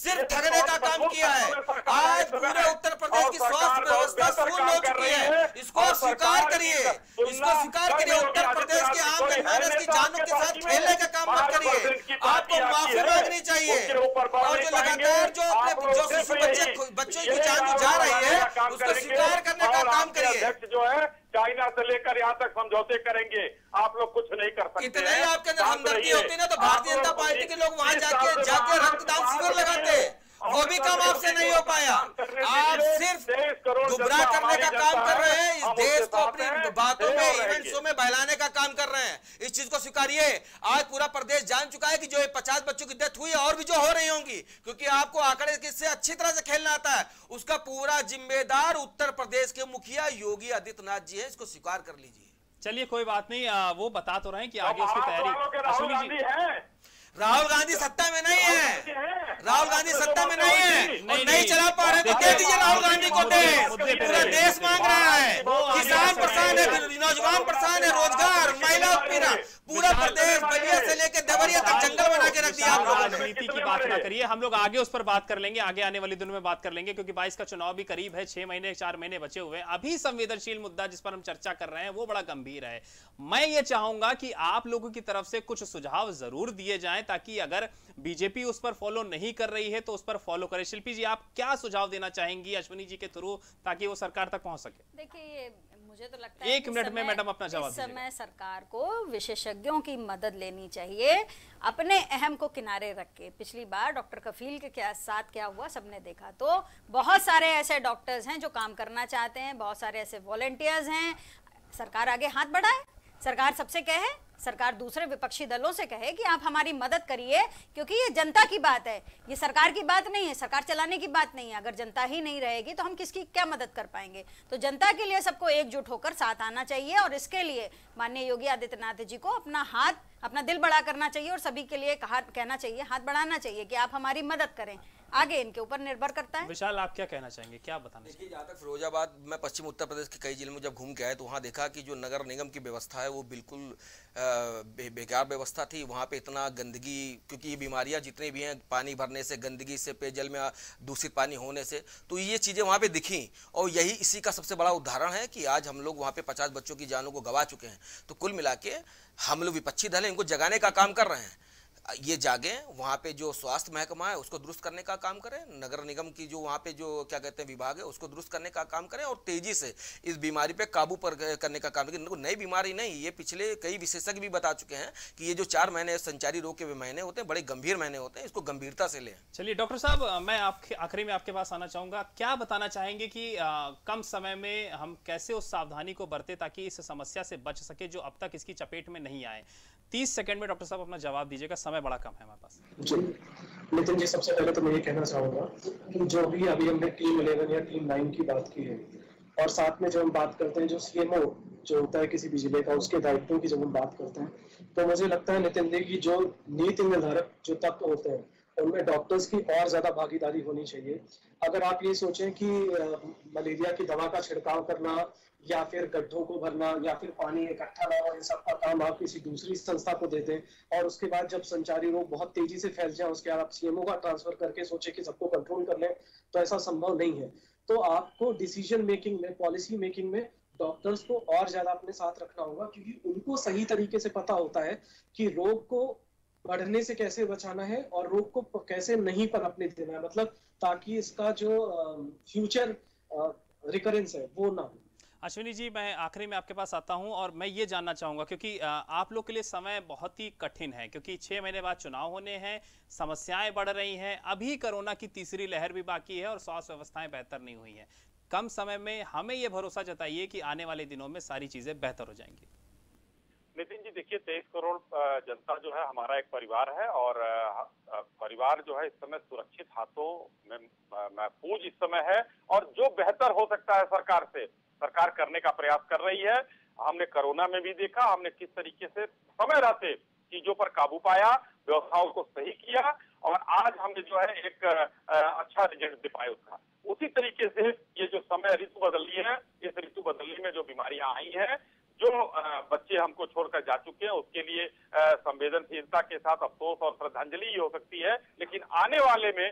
सिर्फ ठगने का काम किया है। आज पूरे उत्तर प्रदेश की स्वास्थ्य व्यवस्था शून्य हो चुकी है। इसको स्वीकार करिए, इसको स्वीकार करिए। उत्तर प्रदेश के आम जनमानस की जानों के साथ खेलने का काम मत करिए। आपको माफी मांगनी चाहिए। और जो लगातार जो अपने जो शिशु बच्चों की जान जा रही है, उसको स्वीकार करने का काम करिए। जो है चाइना से लेकर यहाँ तक समझौते करेंगे, आप लोग कुछ नहीं कर सकते। इतने ही आपके अंदर हमदर्दी होती ना, तो भारतीय जनता पार्टी के लोग वहाँ जाके रक्तदान शिविर लगाते, वो भी काम आपसे नहीं हो पाया। आप सिर्फ गुमराह करने का काम कर रहे हैं। इस देश को अपनी बातों में, इवेंट्सों में बहलाने का काम कर रहे हैं। इस चीज को स्वीकारिए। आज पूरा प्रदेश जान चुका है कि जो 50 बच्चों की डेथ हुई है और भी जो हो रही होंगी, क्योंकि आपको आंकड़े किससे अच्छी तरह से खेलना आता है। उसका पूरा जिम्मेदार उत्तर प्रदेश के मुखिया योगी आदित्यनाथ जी है। इसको स्वीकार कर लीजिए। चलिए कोई बात नहीं, वो बता तो रहे हैं कि आगे उसकी तैयारी। राहुल गांधी सत्ता में नहीं है, राहुल गांधी सत्ता में नहीं है और नहीं चला पा रहे तो दे दीजिए राहुल गांधी को। देश, पूरा देश मांग रहा है। किसान परेशान है, नौजवान परेशान है, रोजगार, महिला उत्पीड़न, पूरा प्रदेश बलिया से लेकर देवरिया तक जंगल बना के रख दिया। आप लोग राजनीति की बात ना करिए, हम लोग आगे उस पर बात कर लेंगे, आगे आने वाले दिनों में बात कर लेंगे, क्योंकि 22 का चुनाव भी करीब है। 4 महीने बचे हुए हैं। अभी संवेदनशील मुद्दा जिस पर हम चर्चा कर रहे हैं वो बड़ा गंभीर है। मैं ये चाहूंगा कि आप लोगों की तरफ से कुछ सुझाव जरूर दिए जाएं, ताकि अगर बीजेपी उस पर फॉलो नहीं कर रही है तो उस पर फॉलो करे। शिल्पी जी, आप क्या सुझाव देना चाहेंगी अश्विनी जी के थ्रू, ताकि वो सरकार तक पहुंच सके? देखिए, मुझे तो लगता है 1 मिनट में मैडम अपना जवाब दीजिए। इस समय सरकार को विशेषज्ञों की मदद लेनी चाहिए, अपने अहम को किनारे रख के। पिछली बार डॉक्टर कफील के साथ क्या हुआ सबने देखा। तो बहुत सारे ऐसे डॉक्टर्स हैं जो काम करना चाहते हैं, बहुत सारे ऐसे वॉलंटियर्स हैं। सरकार आगे हाथ बढ़ाए, सरकार सबसे कहे, सरकार दूसरे विपक्षी दलों से कहे कि आप हमारी मदद करिए, क्योंकि ये जनता की बात है, ये सरकार की बात नहीं है, सरकार चलाने की बात नहीं है। अगर जनता ही नहीं रहेगी तो हम किसकी क्या मदद कर पाएंगे? तो जनता के लिए सबको एकजुट होकर साथ आना चाहिए और इसके लिए माननीय योगी आदित्यनाथ जी को अपना हाथ, अपना दिल बड़ा करना चाहिए और सभी के लिए कहना चाहिए, हाथ बढ़ाना चाहिए कि आप हमारी मदद करें। आगे इनके ऊपर निर्भर करता है। विशाल, आप क्या कहना चाहेंगे, क्या बताना चाहिए? जहाँ तक फिरोजाबाद में पश्चिम उत्तर प्रदेश के कई जिलों में जब घूम के आए तो वहाँ देखा कि जो नगर निगम की व्यवस्था है वो बिल्कुल बेकार व्यवस्था थी। वहाँ पे इतना गंदगी, क्योंकि ये बीमारियाँ जितने भी हैं, पानी भरने से, गंदगी से, पेयजल में दूषित पानी होने से, तो ये चीज़ें वहाँ पर दिखीं। और यही इसी का सबसे बड़ा उदाहरण है कि आज हम लोग वहाँ पर 50 बच्चों की जानों को गंवा चुके हैं। तो कुल मिला के हम लोग विपक्षी दल हैं, इनको जगाने का काम कर रहे हैं। ये जागे, वहाँ पे जो स्वास्थ्य महकमा है उसको दुरुस्त करने का काम करें, नगर निगम की जो वहाँ पे जो क्या कहते हैं विभाग है उसको दुरुस्त करने का काम करें और तेजी से इस बीमारी पे काबू पर करने का काम करें। नई बीमारी नहीं, ये पिछले कई विशेषज्ञ भी बता चुके हैं कि ये जो 4 महीने संचारी रोग के महीने होते हैं, बड़े गंभीर महीने होते हैं, इसको गंभीरता से लें। चलिए डॉक्टर साहब, मैं आपके आखिरी में आपके पास आना चाहूँगा। क्या बताना चाहेंगे कि कम समय में हम कैसे उस सावधानी को बरतें ताकि इस समस्या से बच सके जो अब तक इसकी चपेट में नहीं आए? 30 सेकंड में डॉक्टर साहब अपना जवाब दीजिएगा, समय बड़ा कम है हमारे पास। जी लेकिन जी, सबसे पहले तो मैं ये कहना चाहूँगा कि जो भी अभी हमने टीम 11 या टीम 9 की बात की है और साथ में जो हम बात करते हैं जो सीएमओ जो होता है किसी भी जिले का, उसके दायित्वों की जब हम बात करते हैं तो मुझे लगता है नितिन जी की जो नीति निर्धारक जो तत्व होते हैं उनमें डॉक्टर्स की और ज़्यादा भागीदारी होनी चाहिए। अगर आप ये सोचें कि मलेरिया की दवा का छिड़काव करना या फिर गड्ढों को भरना या फिर पानी इकट्ठा लाना, इन सब का काम आप किसी दूसरी संस्था को दे दें और उसके बाद जब संचारी रोग बहुत तेजी से फैल जाए उसके बाद आप CMO का ट्रांसफर करके सोचें कि सबको कंट्रोल कर लें, तो ऐसा संभव नहीं है। तो आपको डिसीजन मेकिंग में, पॉलिसी मेकिंग में डॉक्टर्स को और ज्यादा अपने साथ रखना होगा, क्योंकि उनको सही तरीके से पता होता है कि रोग को बढ़ने से कैसे बचाना है और रोग को कैसे नहीं पनपने देना है, मतलब ताकि इसका जो फ्यूचर रिकरेंस है वो ना हो। अश्विनी जी, मैं आखिरी में आपके पास आता हूं और मैं ये जानना चाहूंगा, क्योंकि आप लोग के लिए समय बहुत ही कठिन है, क्योंकि 6 महीने बाद चुनाव होने हैं, समस्याएं बढ़ रही हैं, अभी कोरोना की तीसरी लहर भी बाकी है और स्वास्थ्य व्यवस्थाएं बेहतर नहीं हुई हैं। कम समय में हमें ये भरोसा जताइए कि आने वाले दिनों में सारी चीजें बेहतर हो जाएंगी। नितिन जी, देखिए 23 करोड़ जनता जो है हमारा एक परिवार है और परिवार जो है इस समय सुरक्षित हाथों में महफूज इस समय है और जो बेहतर हो सकता है सरकार करने का प्रयास कर रही है। हमने कोरोना में भी देखा हमने किस तरीके से समय रहते चीजों पर काबू पाया, व्यवस्थाओं को सही किया और आज हमने जो है एक अच्छा रिजल्ट दे पाए उसका। उसी तरीके से ये जो समय ऋतु बदलनी है, इस ऋतु बदलने में जो बीमारियां आई हैं, जो बच्चे हमको छोड़कर जा चुके हैं, उसके लिए संवेदनशीलता के साथ अफसोस और श्रद्धांजलि हो सकती है, लेकिन आने वाले में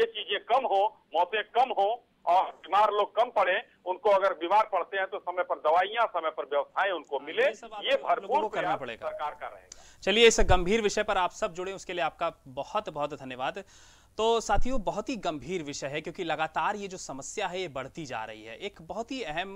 ये चीजें कम हो, मौतें कम हो और बीमार लोग कम पड़े। उनको अगर बीमार पड़ते हैं तो समय पर दवाइयां, समय पर व्यवस्थाएं उनको मिले, ये भरपूर करना पड़ेगा, सरकार कर रहे हैं। चलिए, इस गंभीर विषय पर आप सब जुड़े उसके लिए आपका बहुत बहुत धन्यवाद। तो साथियों, बहुत ही गंभीर विषय है क्योंकि लगातार ये जो समस्या है ये बढ़ती जा रही है। एक बहुत ही अहम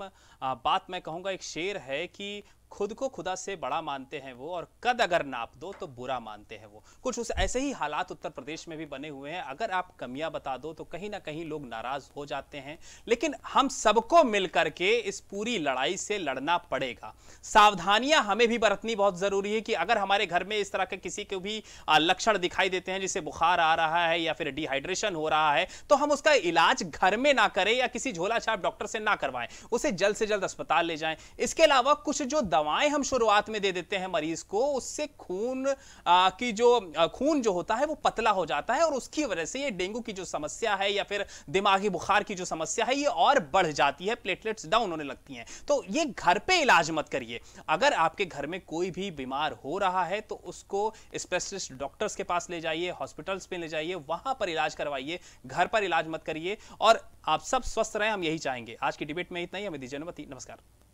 बात मैं कहूँगा, एक शेर है कि खुद को खुदा से बड़ा मानते हैं वो और कद अगर नाप दो तो बुरा मानते हैं वो। कुछ उस ऐसे ही हालात उत्तर प्रदेश में भी बने हुए हैं। अगर आप कमियां बता दो तो कहीं ना कहीं लोग नाराज हो जाते हैं, लेकिन हम सबको मिलकर के इस पूरी लड़ाई से लड़ना पड़ेगा। सावधानियां हमें भी बरतनी बहुत ज़रूरी है कि अगर हमारे घर में इस तरह के किसी के भी लक्षण दिखाई देते हैं, जैसे बुखार आ रहा है या फिर डिहाइड्रेशन हो रहा है, तो हम उसका इलाज घर में ना करें या किसी झोलाछाप डॉक्टर से ना करवाएं, उसे जल्द से जल्द अस्पताल ले जाएं। इसके अलावा कुछ जो दवाएं हम शुरुआत में दे देते हैं मरीज को, उससे खून जो होता है वो पतला हो जाता है और उसकी वजह से ये डेंगू की जो समस्या है या फिर दिमागी बुखार की जो समस्या है ये और बढ़ जाती है, प्लेटलेट्स डाउन होने लगती हैं। तो ये घर पे इलाज मत करिए। अगर आपके घर में कोई भी बीमार हो रहा है तो उसको स्पेशलिस्ट डॉक्टर्स के पास ले जाइए, हॉस्पिटल्स में ले जाइए, वहां पर इलाज करवाइए, घर पर इलाज मत करिए और आप सब स्वस्थ रहें, हम यही चाहेंगे। आज की डिबेट में इतना ही, हमें दीजिए अनुमति। नमस्कार।